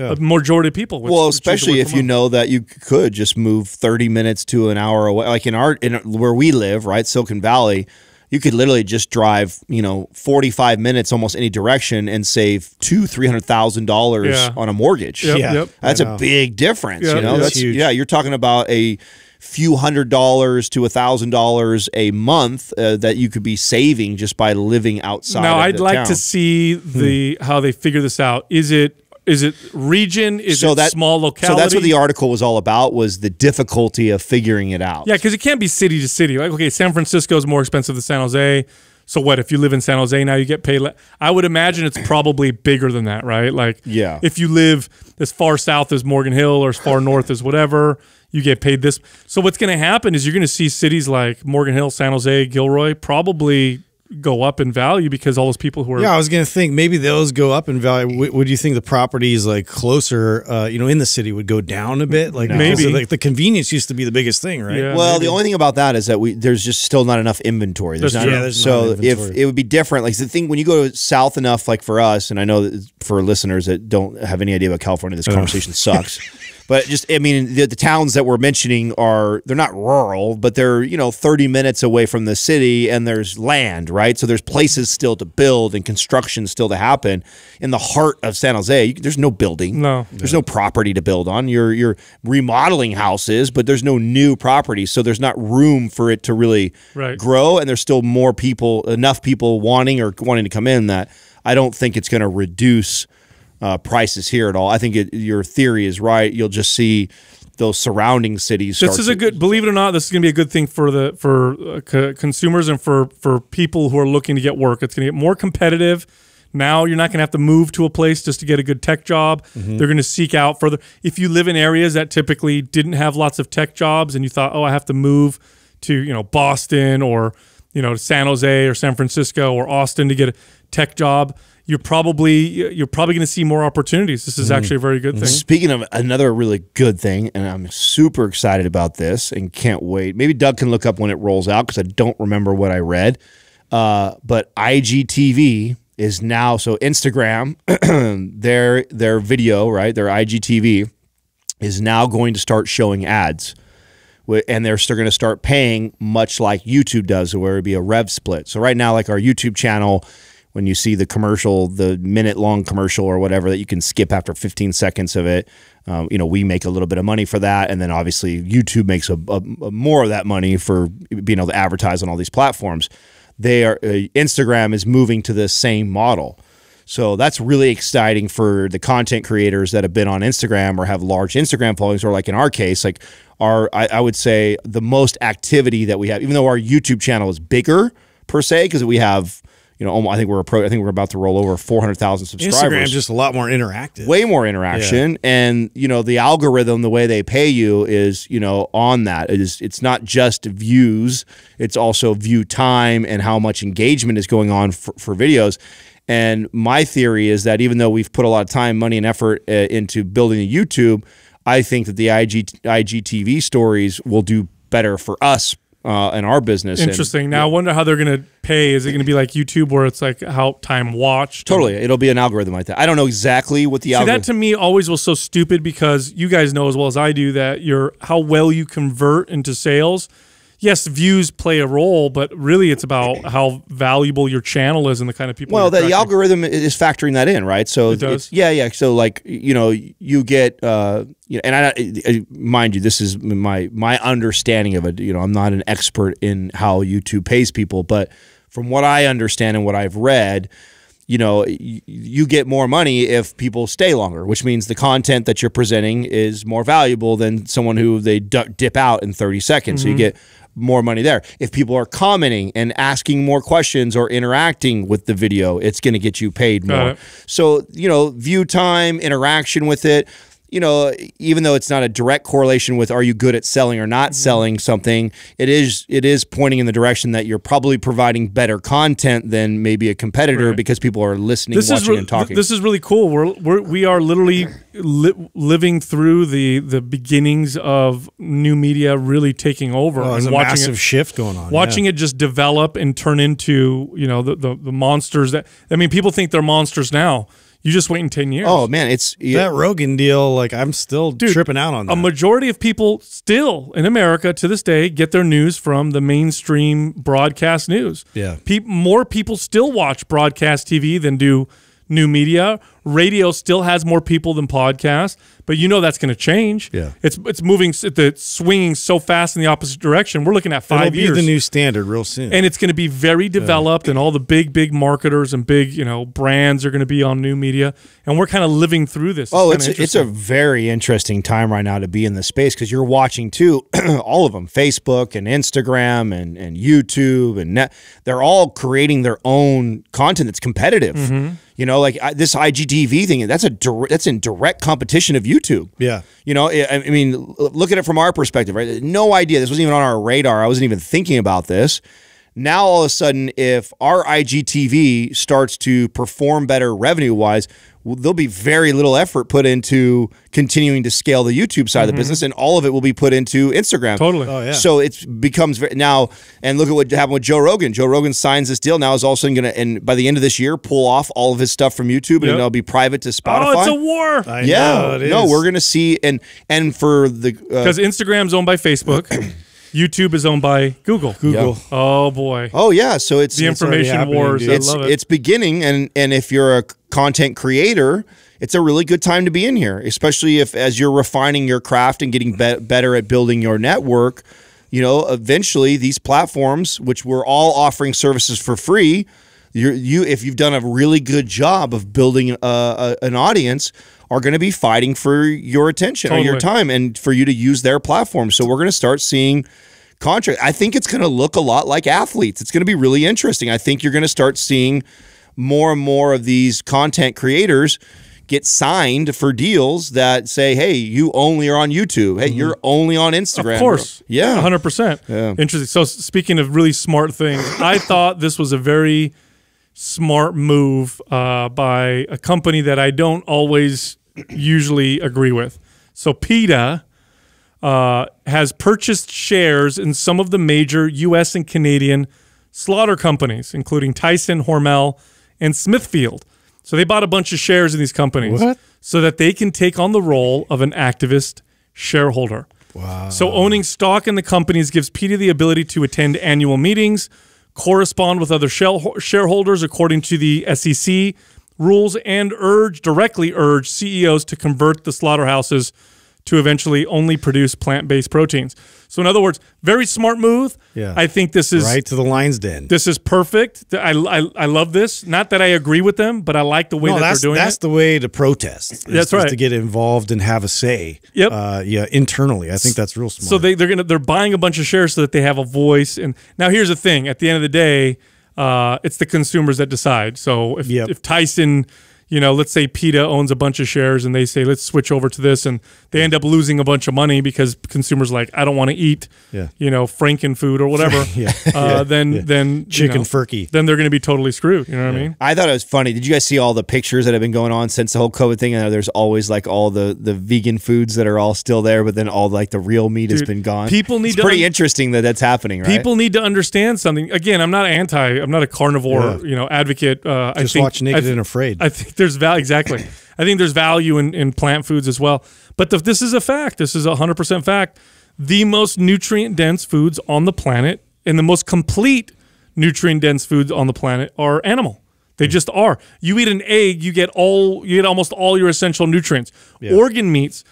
people would. Well, especially if you know that you could just move 30 minutes to an hour away, like in where we live, right, Silicon Valley. You could literally just drive, you know, 45 minutes almost any direction and save $200,000 to $300,000 on a mortgage. Yep. That's a big difference. Yep. You know, that's huge. Yeah, you're talking about a few $100s to $1,000 a month that you could be saving just by living outside. Now, I'd like to see the how they figure this out. Is it region? Is it small locality? So that's what the article was all about, was the difficulty of figuring it out. Yeah, because it can't be city to city. Like, okay, San Francisco is more expensive than San Jose. So what, if you live in San Jose, now you get paid less? I would imagine it's probably bigger than that, right? Like, yeah, if you live as far south as Morgan Hill or as far north as whatever, you get paid this. So what's going to happen is you're going to see cities like Morgan Hill, San Jose, Gilroy probably go up in value because all those people who are... Yeah, I was going to think maybe those go up in value. Would you think the properties like closer, you know, in the city would go down a bit? Like, maybe. Like the convenience used to be the biggest thing, right? Yeah, well, maybe. The only thing about that is that there's just still not enough inventory. There's not enough inventory. If it would be different, like the thing when you go south enough, like for us, and I know that for listeners that don't have any idea about California, this conversation sucks. But just, I mean, the towns that we're mentioning they're not rural, but they're, you know, 30 minutes away from the city, and there's land, right? So there's places still to build and construction still to happen. In the heart of San Jose, there's no building. No. There's no property to build on. You're remodeling houses, but there's no new property. So there's not room for it to really grow. And there's still more people, enough people wanting to come in that I don't think it's going to reduce prices here at all. I think your theory is right. You'll just see those surrounding cities. This is a good, believe it or not, this is going to be a good thing for the consumers and for people who are looking to get work. It's going to get more competitive. Now you're not going to have to move to a place just to get a good tech job. They're going to seek out further. If you live in areas that typically didn't have lots of tech jobs and you thought, oh, I have to move to, you know, Boston or you know, San Jose or San Francisco or Austin to get a tech job, you're probably going to see more opportunities. This is actually a very good thing. Speaking of another really good thing, and I'm super excited about this and can't wait. Maybe Doug can look up when it rolls out because I don't remember what I read. But IGTV is now, so Instagram, their video, right, their IGTV is now going to start showing ads. And they're still going to start paying much like YouTube does, where it would be a rev split. So right now, like our YouTube channel, when you see the commercial, the minute-long commercial or whatever that you can skip after 15 seconds of it, you know, we make a little bit of money for that. And then obviously YouTube makes a more of that money for being able to advertise on all these platforms. They are Instagram is moving to the same model. So that's really exciting for the content creators that have been on Instagram or have large Instagram followings, or like in our case, like our, I would say the most activity that we have, even though our YouTube channel is bigger per se, because we have, you know, I think we're about to roll over 400,000 subscribers. Instagram's just a lot more interactive. Way more interaction. Yeah. And, you know, the algorithm, the way they pay you is, you know, on that. It's not just views. It's also view time and how much engagement is going on for videos. And my theory is that even though we've put a lot of time, money, and effort into building a YouTube, I think that the IGTV stories will do better for us in our business. Interesting. And, now, yeah. I wonder how they're going to pay. Is it going to be like YouTube where it's like how time watched? Totally. It'll be an algorithm like that. I don't know exactly what the algorithm. That to me always was so stupid, because you guys know as well as I do that how well you convert into sales. Yes, views play a role, but really it's about how valuable your channel is and the kind of people. Well, the algorithm is factoring that in, right? So it does. Yeah. So like, you know, you get, you know, and I mind you, this is my understanding of it. You know, I'm not an expert in how YouTube pays people, but from what I understand and what I've read, you know, you get more money if people stay longer, which means the content that you're presenting is more valuable than someone who they dip out in 30 seconds. So you get more money there. If people are commenting and asking more questions or interacting with the video, it's going to get you paid more. So, you know, view time, interaction with it, you know, even though it's not a direct correlation with are you good at selling or not selling something, it is pointing in the direction that you're probably providing better content than maybe a competitor because people are listening, watching, and talking. This is really cool. We are literally living through the beginnings of new media really taking over. Oh, there's a massive shift going on. Watching it just develop and turn into, you know, the monsters that, I mean, people think they're monsters now. You just wait in 10 years. Oh, man. That Rogan deal, like, I'm still tripping out on that. A majority of people still in America to this day get their news from the mainstream broadcast news. Yeah. More people still watch broadcast TV than do new media. Radio still has more people than podcasts, but you know that's going to change. Yeah. It's moving, it's swinging so fast in the opposite direction. We're looking at 5 years. It'll be the new standard real soon. And it's going to be very developed, and all the big marketers and big, you know, brands are going to be on new media, and we're kind of living through this. Oh, it's a very interesting time right now to be in this space, because you're watching too, all of them, Facebook and Instagram and YouTube, and they're all creating their own content that's competitive. You know, like this IGTV thing, that's in direct competition of YouTube. Yeah. You know, I mean, look at it from our perspective, right? No idea. This wasn't even on our radar. I wasn't even thinking about this. Now, all of a sudden, if our IGTV starts to perform better revenue-wise, there'll be very little effort put into continuing to scale the YouTube side of the business, and all of it will be put into Instagram. Totally. Oh, yeah. So it becomes now, and look at what happened with Joe Rogan. Joe Rogan signs this deal. Now is also going to, and by the end of this year, pull off all of his stuff from YouTube, and it'll be private to Spotify. Oh, it's a war. I know, it is. No, we're going to see, and for the... Because Instagram's owned by Facebook. YouTube is owned by Google. Google. Yep. Oh boy. Oh yeah. So it's the information wars. I love it. It's beginning, and if you're a content creator, it's a really good time to be in here, especially if as you're refining your craft and getting better at building your network. You know, eventually these platforms, which we're all offering services for free, if you've done a really good job of building an audience, are going to be fighting for your attention or your time, and for you to use their platform. So we're going to start seeing contracts. I think it's going to look a lot like athletes. It's going to be really interesting. I think you're going to start seeing more and more of these content creators get signed for deals that say, hey, you only are on YouTube. Hey, you're only on Instagram. Of course. Yeah. 100%. Yeah. Interesting. So speaking of really smart things, I thought this was a very smart move by a company that I don't always usually agree with. So PETA has purchased shares in some of the major U.S. and Canadian slaughter companies, including Tyson, Hormel, and Smithfield. So they bought a bunch of shares in these companies so that they can take on the role of an activist shareholder. Wow. So owning stock in the companies gives PETA the ability to attend annual meetings, correspond with other shareholders according to the SEC rules, and directly urge CEOs to convert the slaughterhouses to eventually only produce plant-based proteins. So in other words, very smart move. Yeah. I think this is... right to the lion's den. This is perfect. I love this. Not that I agree with them, but I like the way that they're doing it. That's the way to protest. That's right. To get involved and have a say. Yep. Yeah, internally. I think that's real smart. So they're buying a bunch of shares so that they have a voice. And now here's the thing. At the end of the day, it's the consumers that decide. So if Tyson... you know, let's say PETA owns a bunch of shares and they say, let's switch over to this. And they end up losing a bunch of money because consumers are like, I don't want to eat, you know, Franken food or whatever. Then chicken furky. Then they're going to be totally screwed. You know what I mean? I thought it was funny. Did you guys see all the pictures that have been going on since the whole COVID thing? And there's always like all the vegan foods that are all still there, but then all like the real meat has been gone. People need pretty interesting that that's happening, right? People need to understand something. Again, I'm not a carnivore, you know, advocate. Just watch Naked and Afraid. I think there's value. Exactly. I think there's value in plant foods as well. But this is a fact. This is 100% fact. The most nutrient-dense foods on the planet and the most complete nutrient-dense foods on the planet are animal. They just are. You eat an egg, you get almost all your essential nutrients. Yeah. Organ meats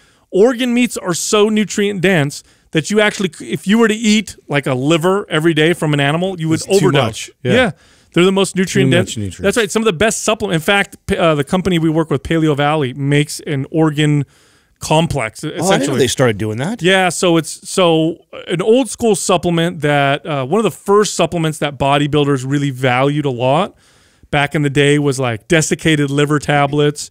are so nutrient-dense that you actually, if you were to eat like a liver every day from an animal, you would overdose. Too much. Yeah. They're the most nutrient-dense. That's right. Some of the best supplements. In fact, the company we work with, Paleo Valley, makes an organ complex. Essentially. Oh, I didn't know they started doing that. Yeah, so it's an old school supplement that one of the first supplements that bodybuilders really valued a lot back in the day was like desiccated liver tablets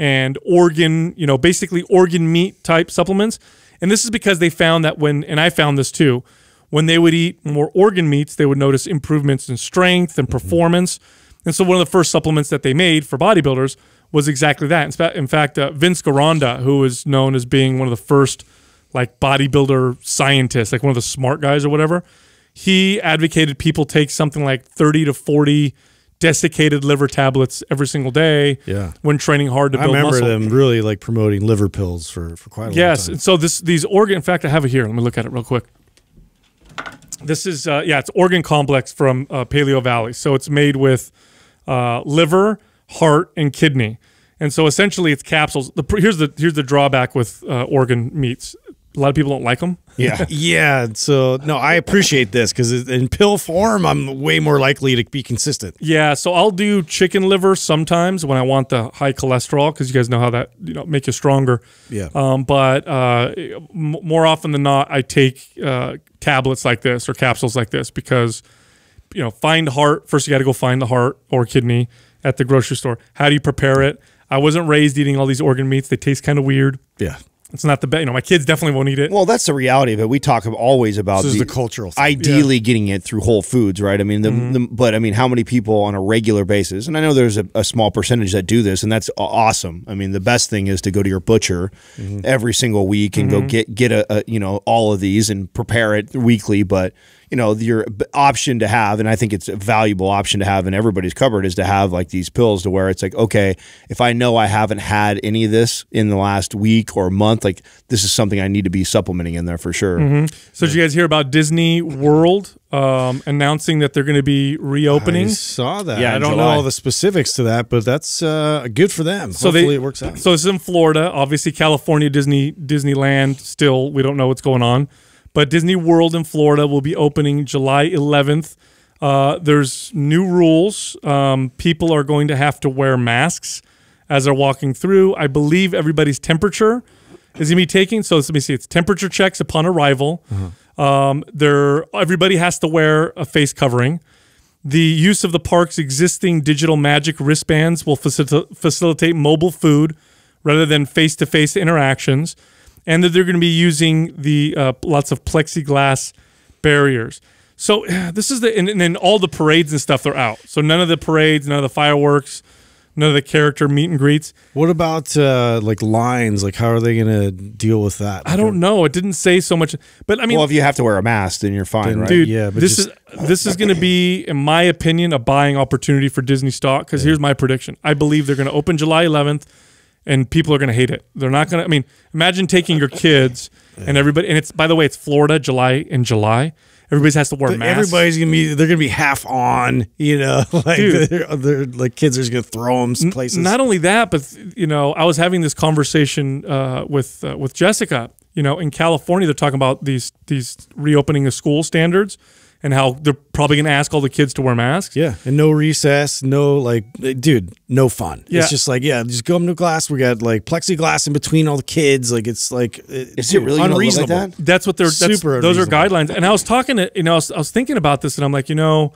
and organ, you know, basically organ meat type supplements. And this is because they found that and I found this too. When they would eat more organ meats, they would notice improvements in strength and performance. And so one of the first supplements that they made for bodybuilders was exactly that. In fact, Vince Gironda, who is known as being one of the first like bodybuilder scientists, like one of the smart guys or whatever, he advocated people take something like 30 to 40 desiccated liver tablets every single day when training hard to build muscle. I remember them really like promoting liver pills for quite a long time. Yes, and so these organ, in fact, I have it here. Let me look at it real quick. This is, it's organ complex from Paleo Valley. So it's made with liver, heart, and kidney. And so essentially it's capsules. Here's the drawback with organ meats. A lot of people don't like them. Yeah. So, no, I appreciate this because in pill form, I'm way more likely to be consistent. Yeah. So I'll do chicken liver sometimes when I want the high cholesterol because you guys know how that, you know, make you stronger. Yeah. But more often than not, I take tablets like this or capsules like this because, you know, find heart. First, you got to go find the heart or kidney at the grocery store. How do you prepare it? I wasn't raised eating all these organ meats. They taste kind of weird. Yeah. It's not the best. You know, my kids definitely won't eat it. Well, that's the reality of it. We talk always about this is the cultural thing. Ideally getting it through whole foods, right? I mean, but I mean, how many people on a regular basis, and I know there's a small percentage that do this, and that's awesome. I mean, the best thing is to go to your butcher every single week and go get a you know, all of these and prepare it weekly, but you know, your option to have, and I think it's a valuable option to have in everybody's cupboard, is to have like these pills to where it's like, okay, if I know I haven't had any of this in the last week or month, like this is something I need to be supplementing in there for sure. So did you guys hear about Disney World announcing that they're going to be reopening? I saw that. Yeah, I don't know all the specifics to that, but that's good for them. So hopefully it works out. So this is in Florida. Obviously, California, Disneyland, still, we don't know what's going on. But Disney World in Florida will be opening July 11th. There's new rules. People are going to have to wear masks as they're walking through. I believe everybody's temperature is going to be taken. So let me see. It's temperature checks upon arrival. Everybody has to wear a face covering. The use of the park's existing digital magic wristbands will facilitate mobile food rather than face-to-face interactions, and that they're going to be using the lots of plexiglass barriers. So this is the, and then all the parades and stuff, they're out. So none of the parades, none of the fireworks, none of the character meet and greets. What about like lines? Like how are they going to deal with that? I don't know. It didn't say so much, but I mean, well, if you have to wear a mask, then you're fine, right? Dude, yeah, but this is going to be, in my opinion, a buying opportunity for Disney stock. Because here's my prediction: I believe they're going to open July 11th, and people are going to hate it. They're not going to. I mean, imagine taking your kids and everybody. And it's, by the way, it's Florida, July. Everybody has to wear masks. Everybody's going to be, they're going to be half on, you know, like, they're, like kids are just going to throw them places. Not only that, but, you know, I was having this conversation with Jessica, you know, in California, they're talking about these reopening of school standards and how they're probably going to ask all the kids to wear masks. Yeah. And no recess, no, like, dude, no fun. Yeah. It's just like, yeah, just go into class. We got like plexiglass in between all the kids. Like, it's like, is it really unreasonable? Like that? That's what they're, super those are guidelines. And I was talking to, you know, I was thinking about this and I'm like, you know,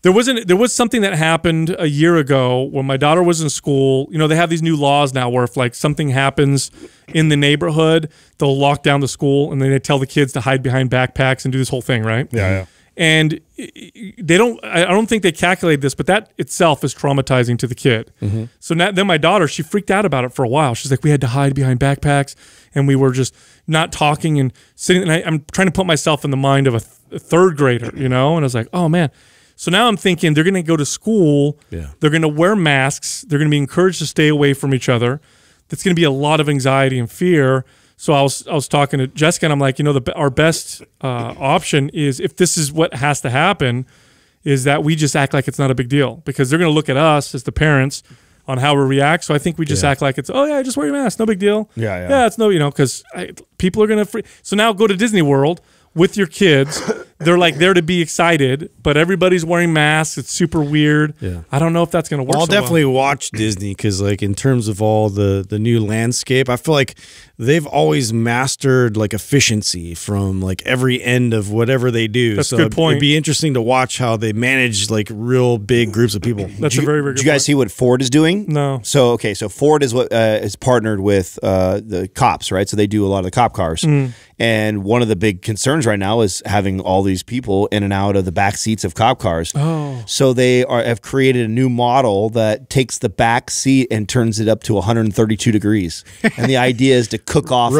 there was something that happened a year ago when my daughter was in school. You know, they have these new laws now where if like something happens in the neighborhood, they'll lock down the school and then they tell the kids to hide behind backpacks and do this whole thing. Right. Yeah. Yeah. And they don't, I don't think they calculate this, but that itself is traumatizing to the kid. Mm-hmm. So now, then my daughter, she freaked out about it for a while. She's like, we had to hide behind backpacks and we were just not talking and sitting. And I'm trying to put myself in the mind of a third grader, you know? And I was like, oh man. So now I'm thinking they're going to go to school. Yeah. They're going to wear masks. They're going to be encouraged to stay away from each other. That's going to be a lot of anxiety and fear. So I was talking to Jessica and I'm like, you know, our best option is, if this is what has to happen, is that we just act like it's not a big deal, because they're going to look at us as the parents on how we react. So I think we just act like it's, oh yeah, just wear your mask, no big deal. Yeah, yeah. Yeah, it's no, you know, because people are going to. So now go to Disney World with your kids. They're like there to be excited, but everybody's wearing masks. It's super weird. Yeah. I don't know if that's going to work. I'll definitely watch Disney, because like in terms of all the new landscape, I feel like they've always mastered like efficiency from like every end of whatever they do. That's a good point. It'd be interesting to watch how they manage like real big groups of people. That's a very, very good point. Did you guys see what Ford is doing? No. So, okay, so Ford is what is partnered with the cops, right? So they do a lot of the cop cars. Mm. And one of the big concerns right now is having all these people in and out of the back seats of cop cars. Oh. So they have created a new model that takes the back seat and turns it up to 132 degrees. And the idea is to cook off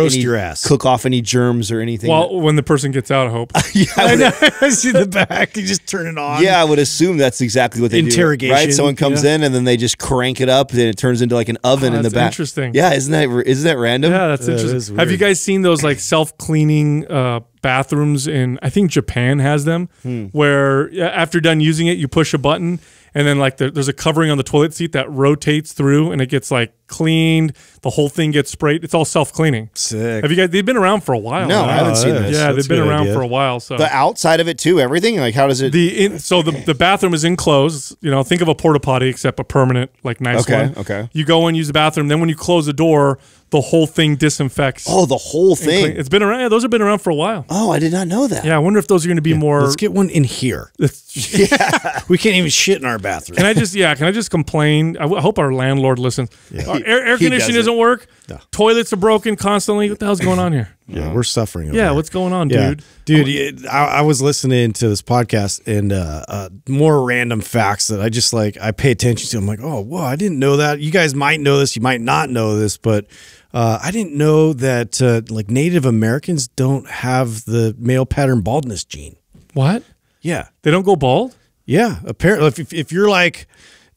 any germs or anything. Well, when the person gets out, I hope. Yeah, I see the back. You just turn it on. Yeah, I would assume that's exactly what they do. Right? Someone comes in and then they just crank it up. Then it turns into like an oven in the back. Interesting. Yeah, isn't that random? Yeah, that's interesting. Have you guys seen those like self-cleaning bathrooms in, I think Japan has them, where after you're done using it, you push a button and then like there's a covering on the toilet seat that rotates through and it gets like cleaned. The whole thing gets sprayed. It's all self-cleaning. Sick. Have you guys, they've been around for a while. No, I haven't seen this. Yeah, they've been around for a while. So the outside of it too, everything, like how does it? So the bathroom is enclosed, you know, think of a porta potty except a permanent, like nice one. Okay. You go in, use the bathroom. Then when you close the door, the whole thing disinfects. Oh, the whole thing. It's been around. Yeah, those have been around for a while. Oh, I did not know that. Yeah, I wonder if those are going to be more. Let's get one in here. Yeah. We can't even shit in our bathroom. Can I just complain? I hope our landlord listens. Yeah. Air conditioning doesn't work. No. Toilets are broken constantly. What the hell's going on here? Yeah, we're suffering. Yeah, what's going on, dude? Dude, I was listening to this podcast and more random facts that I just like, I pay attention to. I'm like, oh, whoa, I didn't know that. You guys might know this. You might not know this, but I didn't know that like Native Americans don't have the male pattern baldness gene. What? Yeah. They don't go bald? Yeah. Apparently, if you're like...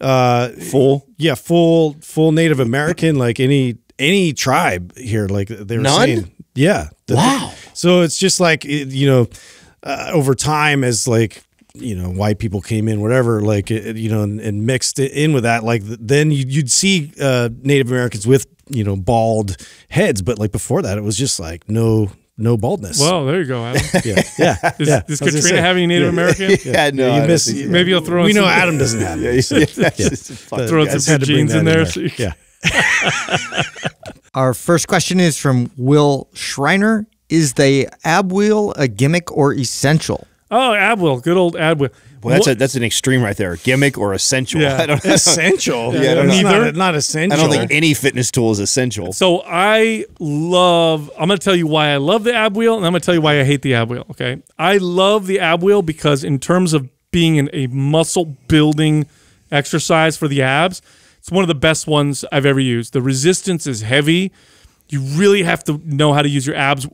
full Native American, like any tribe here, like they were saying, yeah. Wow. So it's just like, you know, over time as like, you know, white people came in, whatever, like, you know, and mixed it in with that, like then you'd see Native Americans with, you know, bald heads. But like before that, it was just like, no baldness. Well, there you go, Adam. Yeah. Is Katrina having Native American? Yeah, no. Maybe you'll throw in some. We know Adam doesn't have it. Throw in some jeans in there. Yeah. Our first question is from Will Schreiner. Is the ab wheel a gimmick or essential? Oh, Advil, good old Advil. Well, that's a, that's an extreme right there. Gimmick or essential? Yeah. I don't know. Essential. Yeah, not essential. I don't think any fitness tool is essential. So I love. I'm going to tell you why I love the Advil, and I'm going to tell you why I hate the Advil. Okay, I love the Advil because in terms of being in a muscle building exercise for the abs, it's one of the best ones I've ever used. The resistance is heavy. You really have to know how to use your abs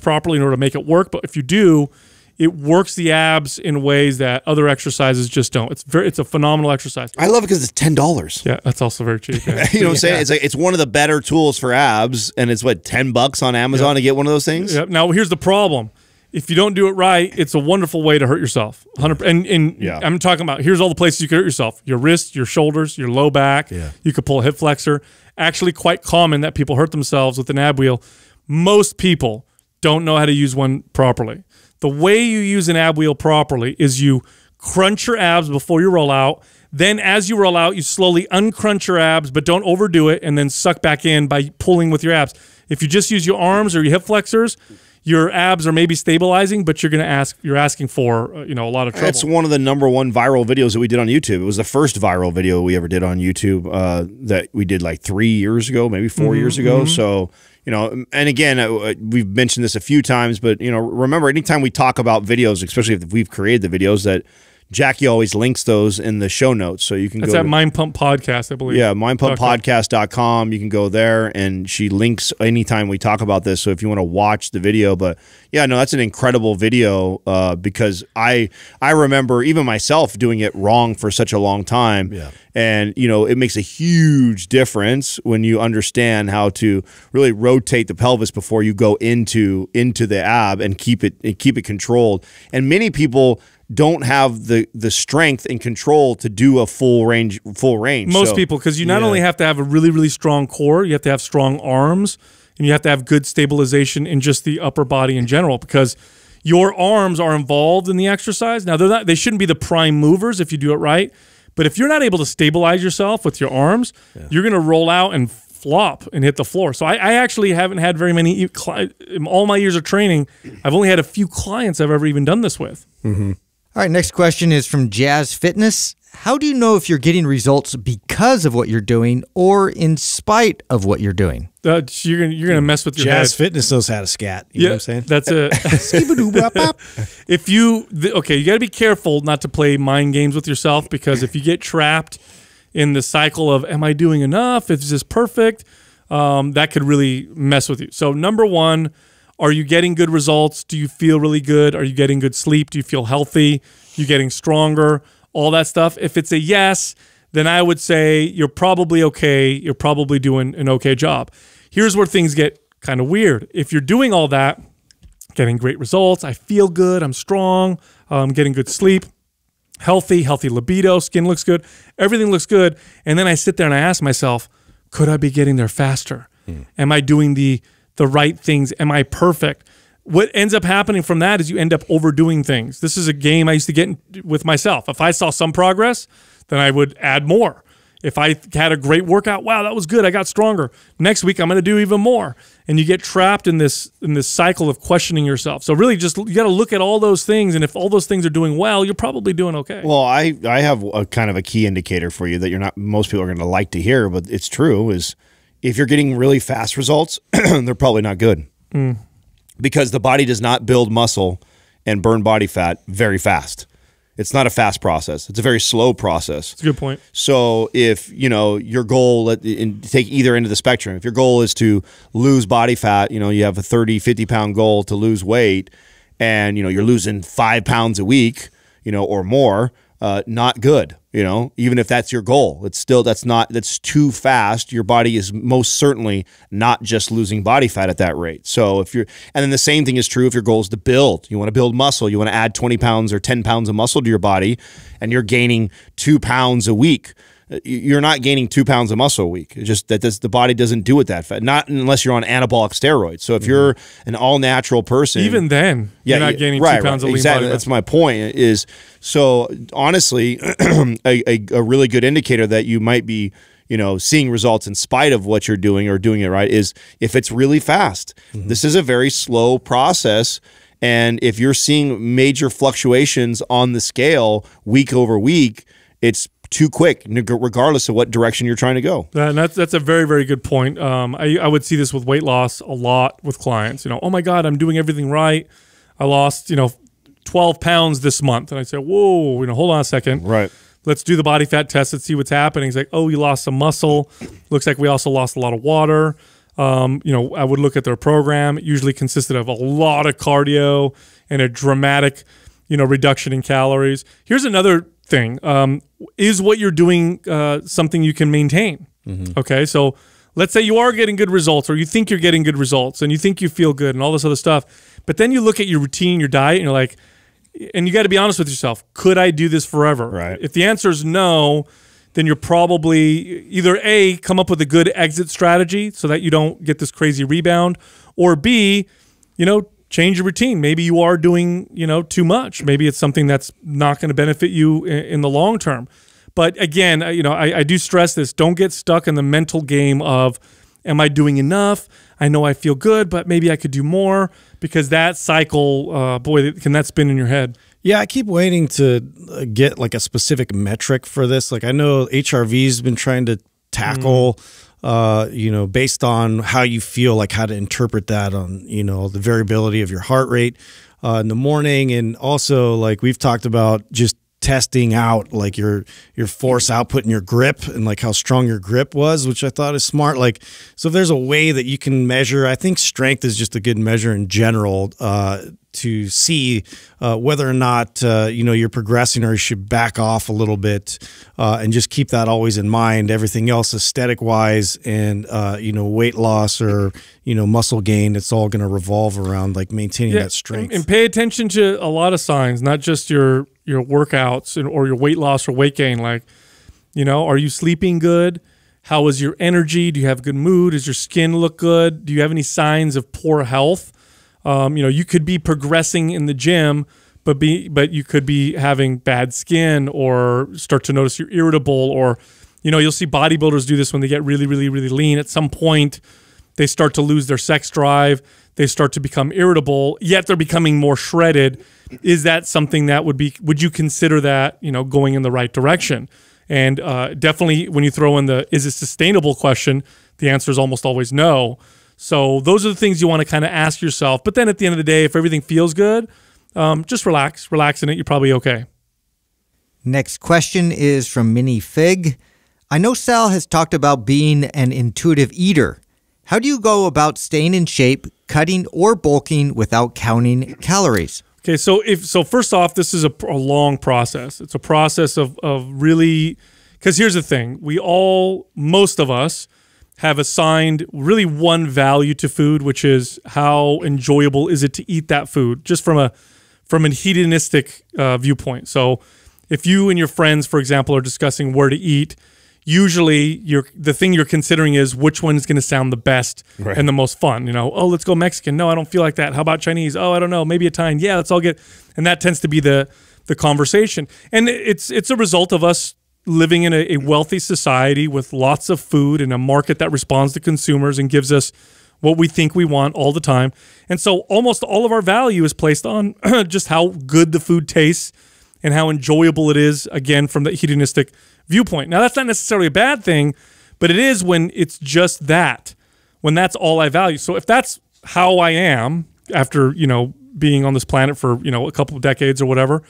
properly in order to make it work. But if you do, it works the abs in ways that other exercises just don't. It's a phenomenal exercise. I love it because it's $10. Yeah, that's also very cheap. Yeah. You know what I'm saying? It's like, it's one of the better tools for abs, and it's what, $10 on Amazon to get one of those things. Yep. Now here's the problem: if you don't do it right, it's a wonderful way to hurt yourself. And I'm talking about, here's all the places you could hurt yourself: your wrists, your shoulders, your low back. Yeah. You could pull a hip flexor. Actually, quite common that people hurt themselves with an ab wheel. Most people don't know how to use one properly. The way you use an ab wheel properly is you crunch your abs before you roll out. Then as you roll out, you slowly uncrunch your abs, but don't overdo it, and then suck back in by pulling with your abs. If you just use your arms or your hip flexors, your abs are maybe stabilizing, but you're going to asking for a lot of trouble. That's one of the #1 viral videos that we did on YouTube. It was the first viral video we ever did on YouTube that we did like 3 years ago, maybe 4 years ago. So, you know, and again, we've mentioned this a few times, but you know, remember, anytime we talk about videos, especially if we've created the videos, that Jackie always links those in the show notes, so you can go to Mind Pump Podcast, I believe. Yeah, mindpumppodcast.com. You can go there, and she links anytime we talk about this, so if you want to watch the video. But yeah, no, that's an incredible video because I remember even myself doing it wrong for such a long time. Yeah. And, you know, it makes a huge difference when you understand how to really rotate the pelvis before you go into the ab and keep it controlled. And many people don't have the strength and control to do a full range. Most people, because you not only have to have a really, really strong core, you have to have strong arms, and you have to have good stabilization in just the upper body in general, because your arms are involved in the exercise. Now, they shouldn't be the prime movers if you do it right, but if you're not able to stabilize yourself with your arms, you're going to roll out and flop and hit the floor. So I actually haven't had very many, in all my years of training, I've only had a few clients I've ever even done this with. Mm-hmm. All right, next question is from Jazz Fitness. How do you know if you're getting results because of what you're doing or in spite of what you're doing? You're gonna mess with your Jazz head. Fitness knows how to scat. You know what I'm saying? That's a... If you... Okay, you got to be careful not to play mind games with yourself, because if you get trapped in the cycle of, am I doing enough? Is this perfect? That could really mess with you. So #1... are you getting good results? Do you feel really good? Are you getting good sleep? Do you feel healthy? You're getting stronger? All that stuff. If it's a yes, then I would say you're probably okay. You're probably doing an okay job. Here's where things get kind of weird. If you're doing all that, getting great results, I feel good, I'm strong, I'm getting good sleep, healthy libido, skin looks good, everything looks good. And then I sit there and I ask myself, could I be getting there faster? Am I doing the right things? Am I perfect? What ends up happening from that is you end up overdoing things. This is a game I used to get in with myself. If I saw some progress, then I would add more. If I had a great workout, wow, that was good, I got stronger. Next week, I'm going to do even more. And you get trapped in this cycle of questioning yourself. So really, just you got to look at all those things, and if all those things are doing well, you're probably doing okay. Well, I have a kind of a key indicator for you that you're not, most people are going to like to hear, but it's true, is if you're getting really fast results, they're probably not good, because the body does not build muscle and burn body fat very fast. It's not a fast process. It's a very slow process. That's a good point. So if, you know, your goal, take either end of the spectrum. If your goal is to lose body fat, you know, you have a 30-50 pound goal to lose weight, and, you know, you're losing 5 pounds a week, you know, or more, not good. You know, even if that's your goal, it's still, that's too fast. Your body is most certainly not just losing body fat at that rate. So if you're, and then the same thing is true if your goal is to build, you want to build muscle, you want to add 20 pounds or 10 pounds of muscle to your body, and you're gaining 2 pounds a week, you're not gaining 2 pounds of muscle a week. It's just that the body doesn't do it that fast. Not unless you're on anabolic steroids. So if you're an all natural person, even then, you're not gaining 2 pounds of lean body fat. That's my point. Is so honestly, a really good indicator that you might be, you know, seeing results in spite of what you're doing or doing it right is if it's really fast. This is a very slow process. And if you're seeing major fluctuations on the scale week over week, it's too quick, regardless of what direction you're trying to go. And that's a very, very good point. I would see this with weight loss a lot with clients. You know, oh my God, I'm doing everything right. I lost, you know, 12 pounds this month. And I say, whoa, you know, hold on a second. Right. Let's do the body fat test. Let's see what's happening. He's like, oh, you lost some muscle. Looks like we also lost a lot of water. You know, I would look at their program. It usually consisted of a lot of cardio and a dramatic, you know, reduction in calories. Here's another thing. Is what you're doing something you can maintain? Mm-hmm. Okay, so let's say you are getting good results, or you think you're getting good results, and you think you feel good and all this other stuff. But then you look at your routine, your diet, and you're like, and you got to be honest with yourself. Could I do this forever? Right. If the answer is no, then you're probably either A, come up with a good exit strategy so that you don't get this crazy rebound, or B, you know, change your routine. Maybe you are doing, you know, too much. Maybe it's something that's not going to benefit you in the long term. But again, you know, I do stress this. Don't get stuck in the mental game of, am I doing enough? I know I feel good, but maybe I could do more, because that cycle, boy, can that spin in your head. Yeah, I keep waiting to get like a specific metric for this. Like I know HRV's been trying to tackle, you know, based on how you feel, like how to interpret that on, you know, the variability of your heart rate in the morning. And also like we've talked about just testing out like your force output and your grip and like how strong your grip was, which I thought is smart. Like, so if there's a way that you can measure, I think strength is just a good measure in general to see whether or not, you know, you're progressing or you should back off a little bit and just keep that always in mind. Everything else aesthetic wise and, you know, weight loss or, you know, muscle gain, it's all going to revolve around like maintaining that strength. And pay attention to a lot of signs, not just your workouts and, or your weight loss or weight gain. Like, you know, are you sleeping good? How is your energy? Do you have good mood? Does your skin look good? Do you have any signs of poor health? You know, you could be progressing in the gym, but you could be having bad skin or start to notice you're irritable, or, you know, you'll see bodybuilders do this when they get really, really, really lean. At some point, they start to lose their sex drive. They start to become irritable, yet they're becoming more shredded. Is that something that would be, would you consider that, you know, going in the right direction? And definitely when you throw in the, is it sustainable question, the answer is almost always no. So those are the things you want to kind of ask yourself. But then at the end of the day, if everything feels good, just relax, relax in it. You're probably okay. Next question is from Mini Fig. I know Sal has talked about being an intuitive eater. How do you go about staying in shape, cutting or bulking without counting calories? Okay, so first off, this is a long process. It's a process of really, because here's the thing. We all, most of us, have assigned really one value to food, which is how enjoyable is it to eat that food, just from an hedonistic viewpoint. So if you and your friends, for example, are discussing where to eat, usually the thing you're considering is which one is going to sound the best and the most fun. You know, oh, let's go Mexican. No, I don't feel like that. How about Chinese? Oh, I don't know. Maybe Italian. Yeah, let's all get. And that tends to be the conversation. And it's a result of us living in a wealthy society with lots of food and a market that responds to consumers and gives us what we think we want all the time. And so almost all of our value is placed on just how good the food tastes and how enjoyable it is, again, from the hedonistic viewpoint. Now, that's not necessarily a bad thing, but it is when it's just that, when that's all I value. So if that's how I am after, you know, being on this planet for, you know, a couple of decades or whatever,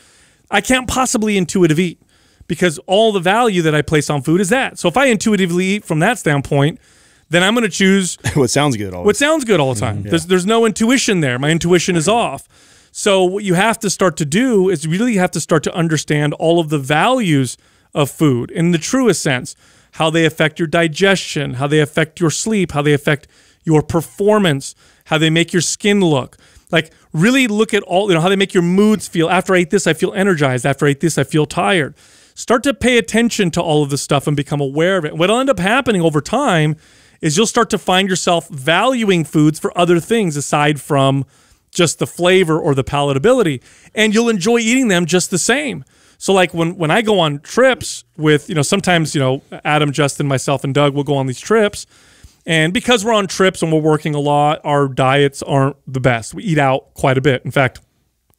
I can't possibly intuitively eat because all the value that I place on food is that. So if I intuitively eat from that standpoint, then I'm going to choose what sounds good all the time. What sounds good all the time. Yeah. There's no intuition there. My intuition is off. So what you have to start to do is really have to start to understand all of the values of food in the truest sense, how they affect your digestion, how they affect your sleep, how they affect your performance, how they make your skin look. Like really look at all, you know, how they make your moods feel. After I eat this, I feel energized. After I eat this, I feel tired. Start to pay attention to all of this stuff and become aware of it. What'll end up happening over time is you'll start to find yourself valuing foods for other things aside from just the flavor or the palatability, and you'll enjoy eating them just the same. So like when I go on trips with, you know, sometimes, you know, Adam, Justin, myself, and Doug will go on these trips, And because we're on trips and we're working a lot, our diets aren't the best. We eat out quite a bit. In fact,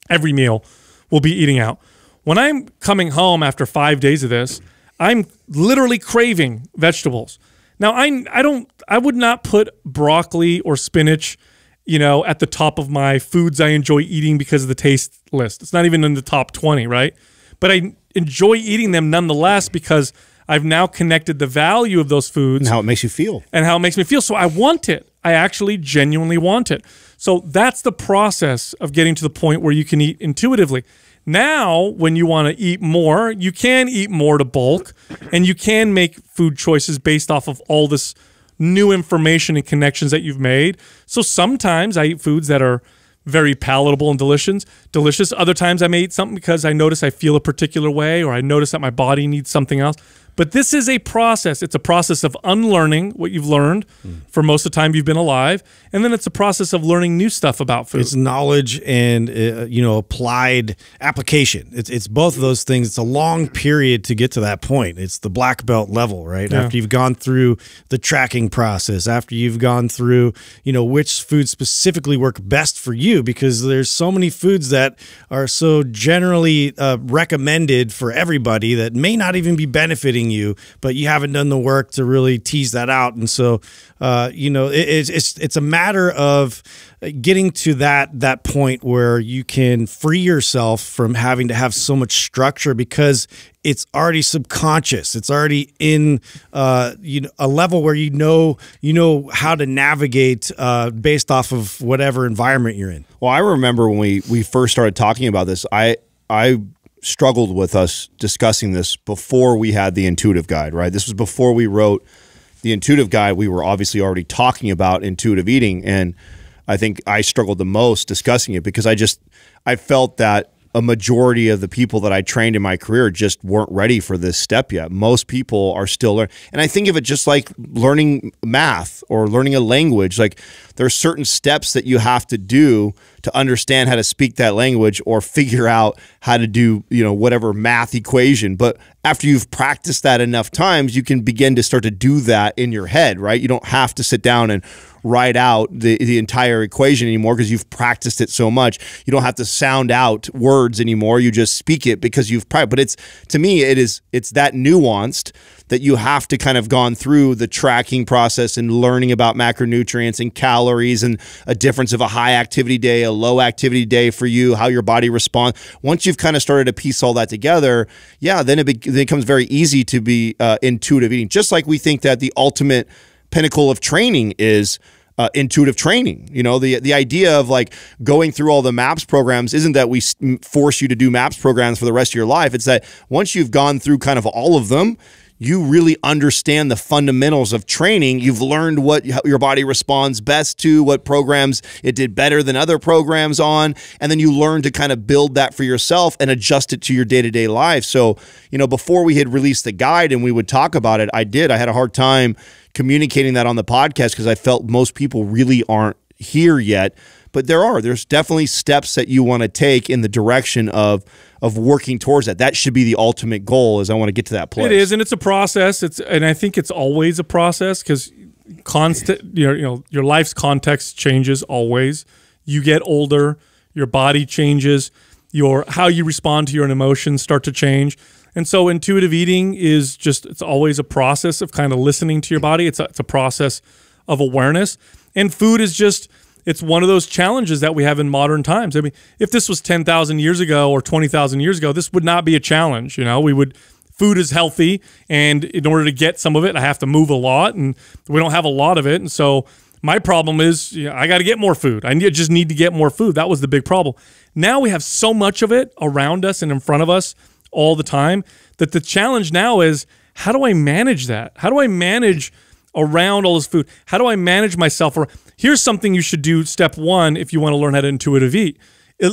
every meal we'll be eating out. When I'm coming home after 5 days of this, I'm literally craving vegetables. Now, I would not put broccoli or spinach, you know, at the top of my foods I enjoy eating because of the taste list. It's not even in the top 20, right? But I enjoy eating them nonetheless because I've now connected the value of those foods. And how it makes you feel. And how it makes me feel. So I want it. I actually genuinely want it. So that's the process of getting to the point where you can eat intuitively. Now, when you want to eat more, you can eat more to bulk, and you can make food choices based off of all this new information and connections that you've made. So sometimes I eat foods that are very palatable and delicious. Other times I may eat something because I notice I feel a particular way, or I notice that my body needs something else. But this is a process. It's a process of unlearning what you've learned for most of the time you've been alive, and then it's a process of learning new stuff about food. It's knowledge and you know, applied application. It's both of those things. It's a long period to get to that point. It's the black belt level, right? Yeah. After you've gone through the tracking process, after you've gone through, you know, which foods specifically work best for you, because there's so many foods that are so generally recommended for everybody that may not even be benefiting you, but you haven't done the work to really tease that out. And so, you know, it's a matter of getting to that point where you can free yourself from having to have so much structure, because it's already subconscious. It's already in you know, a level where you know how to navigate based off of whatever environment you're in. Well, I remember when we first started talking about this, I struggled with us discussing this before we had the intuitive guide, right? This was before we wrote the intuitive guide. We were obviously already talking about intuitive eating, and I think I struggled the most discussing it because I felt that a majority of the people that I trained in my career just weren't ready for this step yet. Most people are still learning. And I think of it just like learning math or learning a language. Like, there are certain steps that you have to do to understand how to speak that language or figure out how to do, you know, whatever math equation. But after you've practiced that enough times, you can begin to start to do that in your head, right? You don't have to sit down and write out the entire equation anymore because you've practiced it so much. You don't have to sound out words anymore. You just speak it because you've practiced. But it's, to me, it's that nuanced that you have to kind of gone through the tracking process and learning about macronutrients and calories and a difference of a high activity day, a low activity day for you, how your body responds. Once you've kind of started to piece all that together, yeah, then it becomes very easy to be intuitive eating. Just like we think that the ultimate pinnacle of training is intuitive training. You know, the idea of like going through all the MAPS programs isn't that we force you to do MAPS programs for the rest of your life. It's that once you've gone through kind of all of them, you really understand the fundamentals of training. You've learned what your body responds best to, what programs it did better than other programs on, and then you learn to kind of build that for yourself and adjust it to your day-to-day life. So, you know, before we had released the guide and we would talk about it, I had a hard time communicating that on the podcast because I felt most people really aren't here yet. But there's definitely steps that you want to take in the direction of working towards that. That should be the ultimate goal, is I want to get to that place. It is, and it's a process. And I think it's always a process because your life's context changes always. You get older, your body changes, how you respond to your emotions start to change. And so intuitive eating is just, it's always a process of kind of listening to your body. It's a process of awareness. And food is just, it's one of those challenges that we have in modern times. I mean, if this was 10,000 years ago or 20,000 years ago, this would not be a challenge. You know, food is healthy, and in order to get some of it, I have to move a lot, and we don't have a lot of it. And so my problem is, you know, I got to get more food. I just need to get more food. That was the big problem. Now we have so much of it around us and in front of us all the time that the challenge now is, how do I manage that? How do I manage around all this food? How do I manage myself? Here's something you should do, step one, if you want to learn how to intuitive eat.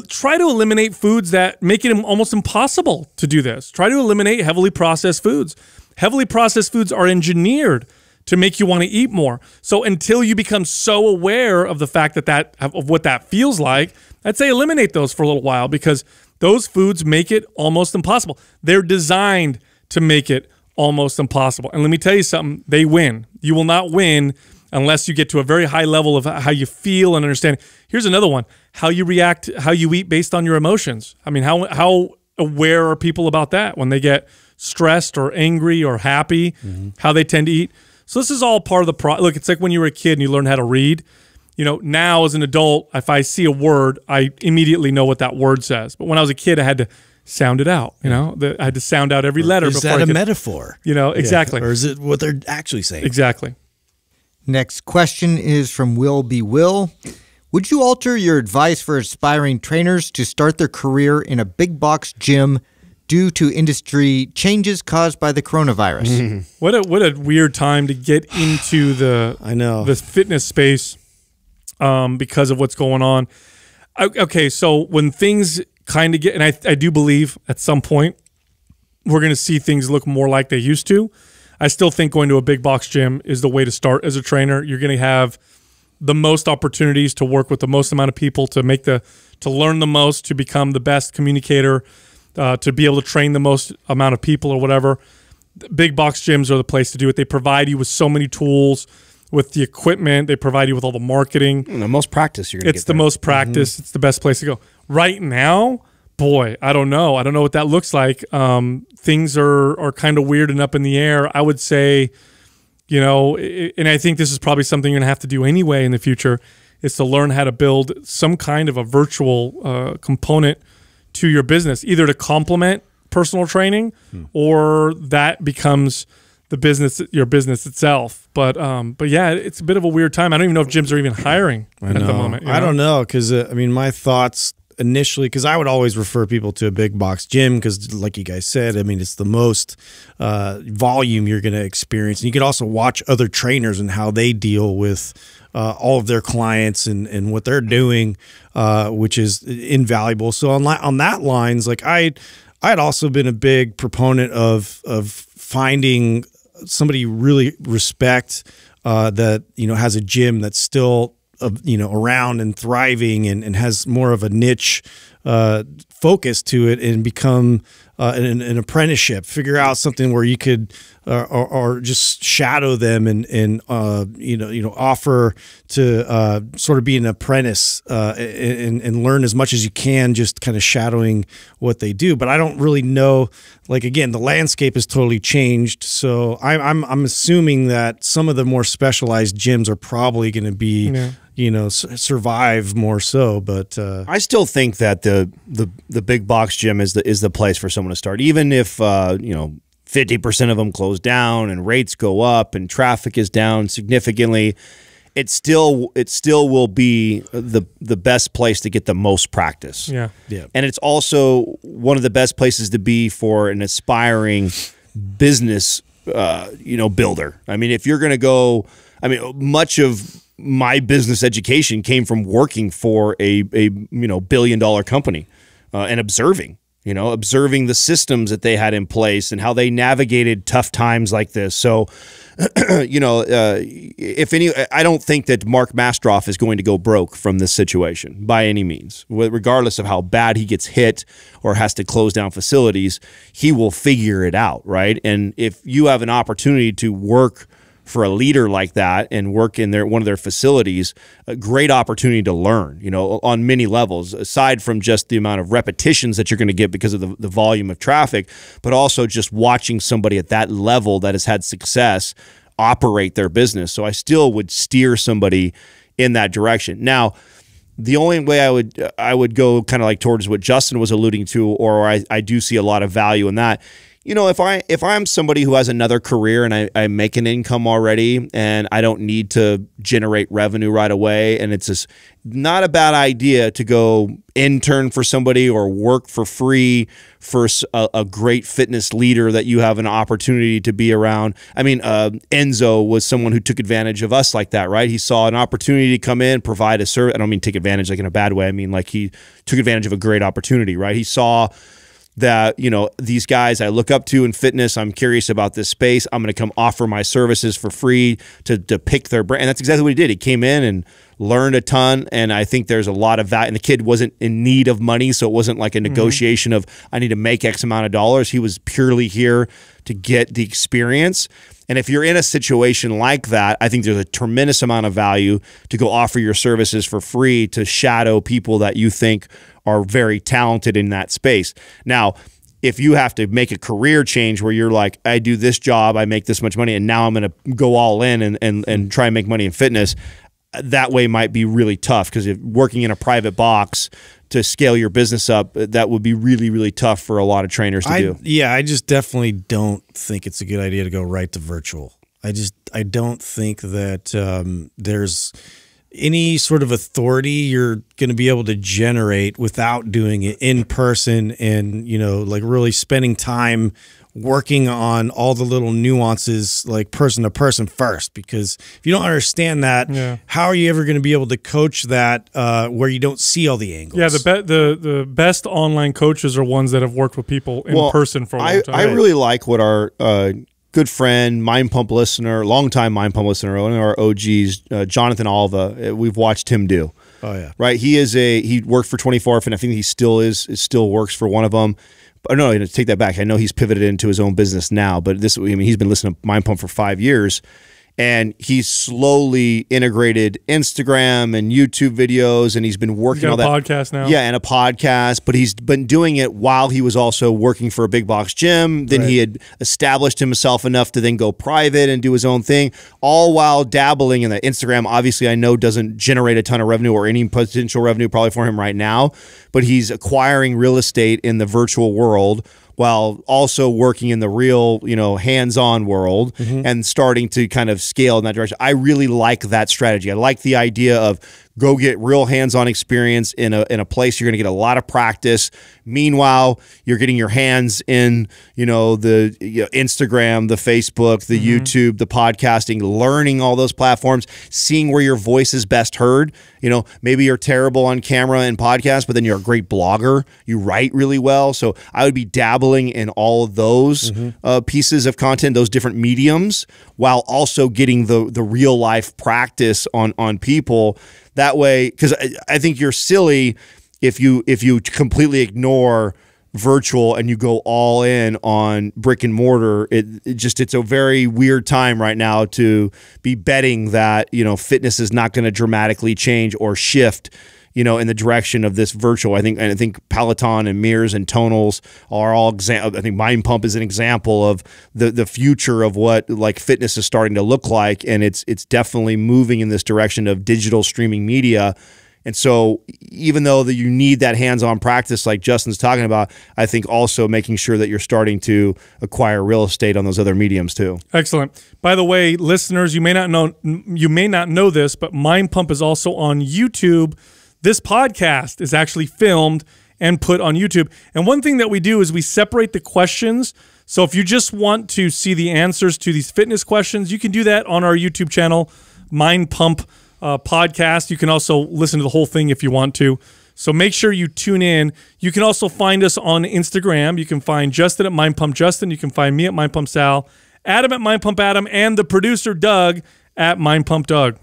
Try to eliminate foods that make it almost impossible to do this. Try to eliminate heavily processed foods. Heavily processed foods are engineered to make you want to eat more. So until you become so aware of the fact of what that feels like, I'd say eliminate those for a little while, because those foods make it almost impossible. They're designed to make it almost impossible. And let me tell you something, they win. You will not win unless you get to a very high level of how you feel and understand. Here's another one: how you react, how you eat based on your emotions. I mean, how aware are people about that when they get stressed or angry or happy, how they tend to eat? So this is all part of the pro. Look, it's like when you were a kid and you learn how to read. You know, now as an adult, if I see a word, I immediately know what that word says. But when I was a kid, I had to sound it out. You know, I had to sound out every letter. Is that a metaphor? You know, exactly. Yeah. Or is it what they're actually saying? Exactly. Next question is from Will Be Will. Would you alter your advice for aspiring trainers to start their career in a big box gym due to industry changes caused by the coronavirus? What a weird time to get into the the fitness space because of what's going on. Okay, so when things kind of get, and I do believe at some point we're going to see things look more like they used to. I still think going to a big box gym is the way to start as a trainer. You're going to have the most opportunities to work with the most amount of people, to make the, to learn the most, to become the best communicator, to be able to train the most amount of people or whatever. Big box gyms are the place to do it. They provide you with so many tools, with the equipment. They provide you with all the marketing. The most practice you're going to get. It's the most practice. It's the best place to go. Right now, boy, I don't know. I don't know what that looks like. Things are kind of weird and up in the air. I would say, you know, and I think this is probably something you're going to have to do anyway in the future, is to learn how to build some kind of a virtual component to your business, either to complement personal training or that becomes the business, your business itself. But yeah, it's a bit of a weird time. I don't even know if gyms are even hiring at the moment. You know? I don't know, because, I mean, my thoughts – initially, because I would always refer people to a big box gym because, like you guys said, I mean, it's the most volume you're going to experience. And you could also watch other trainers and how they deal with all of their clients and what they're doing, which is invaluable. So on that lines, like I had also been a big proponent of finding somebody you really respect that, you know, has a gym that's still around and thriving and has more of a niche focus to it, and become an apprenticeship, figure out something where you could or just shadow them and offer to sort of be an apprentice and learn as much as you can, just kind of shadowing what they do. But I don't really know, like, again, the landscape has totally changed, so I'm assuming that some of the more specialized gyms are probably going to be survive more so, but I still think that the big box gym is the place for someone to start, even if 50% of them close down and rates go up and traffic is down significantly. It still will be the best place to get the most practice. Yeah. And it's also one of the best places to be for an aspiring business builder. I mean, if you're going to go, much of my business education came from working for a billion-dollar company and observing the systems that they had in place and how they navigated tough times like this. So, I don't think that Mark Mastroff is going to go broke from this situation by any means. Regardless of how bad he gets hit or has to close down facilities, he will figure it out, right? And if you have an opportunity to work for a leader like that and work in one of their facilities, a great opportunity to learn, on many levels, aside from just the amount of repetitions that you're going to get because of the volume of traffic, but also just watching somebody at that level that has had success operate their business. So I still would steer somebody in that direction. Now, the only way I would go kind of like towards what Justin was alluding to, or I do see a lot of value in that. If I'm somebody who has another career and I make an income already and I don't need to generate revenue right away, and it's just not a bad idea to go intern for somebody or work for free for a great fitness leader that you have an opportunity to be around. I mean, Enzo was someone who took advantage of us like that, right? He saw an opportunity to come in, provide a service. I don't mean take advantage like in a bad way. I mean, like, he took advantage of a great opportunity, right? He saw that, these guys I look up to in fitness, I'm curious about this space, I'm going to come offer my services for free to pick their brand. And that's exactly what he did. He came in and learned a ton, and I think there's a lot of value. And the kid wasn't in need of money, so it wasn't like a negotiation of, I need to make X amount of dollars. He was purely here to get the experience. And if you're in a situation like that, I think there's a tremendous amount of value to go offer your services for free to shadow people that you think are very talented in that space. Now, if you have to make a career change where you're like, I do this job, I make this much money, and now I'm going to go all in and try and make money in fitness, that way might be really tough, because if working in a private box to scale your business up, that would be really, really tough for a lot of trainers to do. Yeah, I just definitely don't think it's a good idea to go right to virtual. I don't think that there's any sort of authority you're going to be able to generate without doing it in person and, you know, like really spending time working on all the little nuances, like person to person first, because if you don't understand that, how are you ever going to be able to coach that where you don't see all the angles? Yeah, the best online coaches are ones that have worked with people in person for a long time. I really like what our good friend, Mind Pump listener, longtime Mind Pump listener, one of our OGs, Jonathan Oliva, we've watched him do. Oh yeah, right. He is he worked for 24, and I think he still works for one of them. No, take that back. I know he's pivoted into his own business now, but this, I mean, he's been listening to Mind Pump for 5 years, and he's slowly integrated Instagram and YouTube videos, and he's been working on that podcast now. Yeah, and a podcast, but he's been doing it while he was also working for a big box gym. Then he had established himself enough to then go private and do his own thing, all while dabbling in that. Instagram, obviously, I know doesn't generate a ton of revenue or any potential revenue probably for him right now, but he's acquiring real estate in the virtual world while also working in the real, you know, hands-on world and starting to kind of scale in that direction. I really like that strategy. I like the idea of go get real hands-on experience in a place you're going to get a lot of practice. Meanwhile, you're getting your hands in, you know, the Instagram, the Facebook, the YouTube, the podcasting, learning all those platforms, seeing where your voice is best heard. You know, maybe you're terrible on camera and podcast, but then you're a great blogger. You write really well. So I would be dabbling in all of those pieces of content, those different mediums, while also getting the real life practice on people. That way, because I think you're silly if you completely ignore virtual and you go all in on brick and mortar. It's a very weird time right now to be betting that, you know, fitness is not going to dramatically change or shift, you know, in the direction of this virtual. I think Peloton and Mirrors and Tonals are all examples. I think Mind Pump is an example of the future of what like fitness is starting to look like, and it's definitely moving in this direction of digital streaming media. And so, even though that you need that hands-on practice, like Justin's talking about, I think also making sure that you're starting to acquire real estate on those other mediums too. Excellent. By the way, listeners, you may not know this, but Mind Pump is also on YouTube. This podcast is actually filmed and put on YouTube. And one thing that we do is we separate the questions. So if you just want to see the answers to these fitness questions, you can do that on our YouTube channel, Mind Pump Podcast. You can also listen to the whole thing if you want to. So make sure you tune in. You can also find us on Instagram. You can find Justin at Mind Pump Justin. You can find me at Mind Pump Sal, Adam at Mind Pump Adam, and the producer Doug at Mind Pump Doug.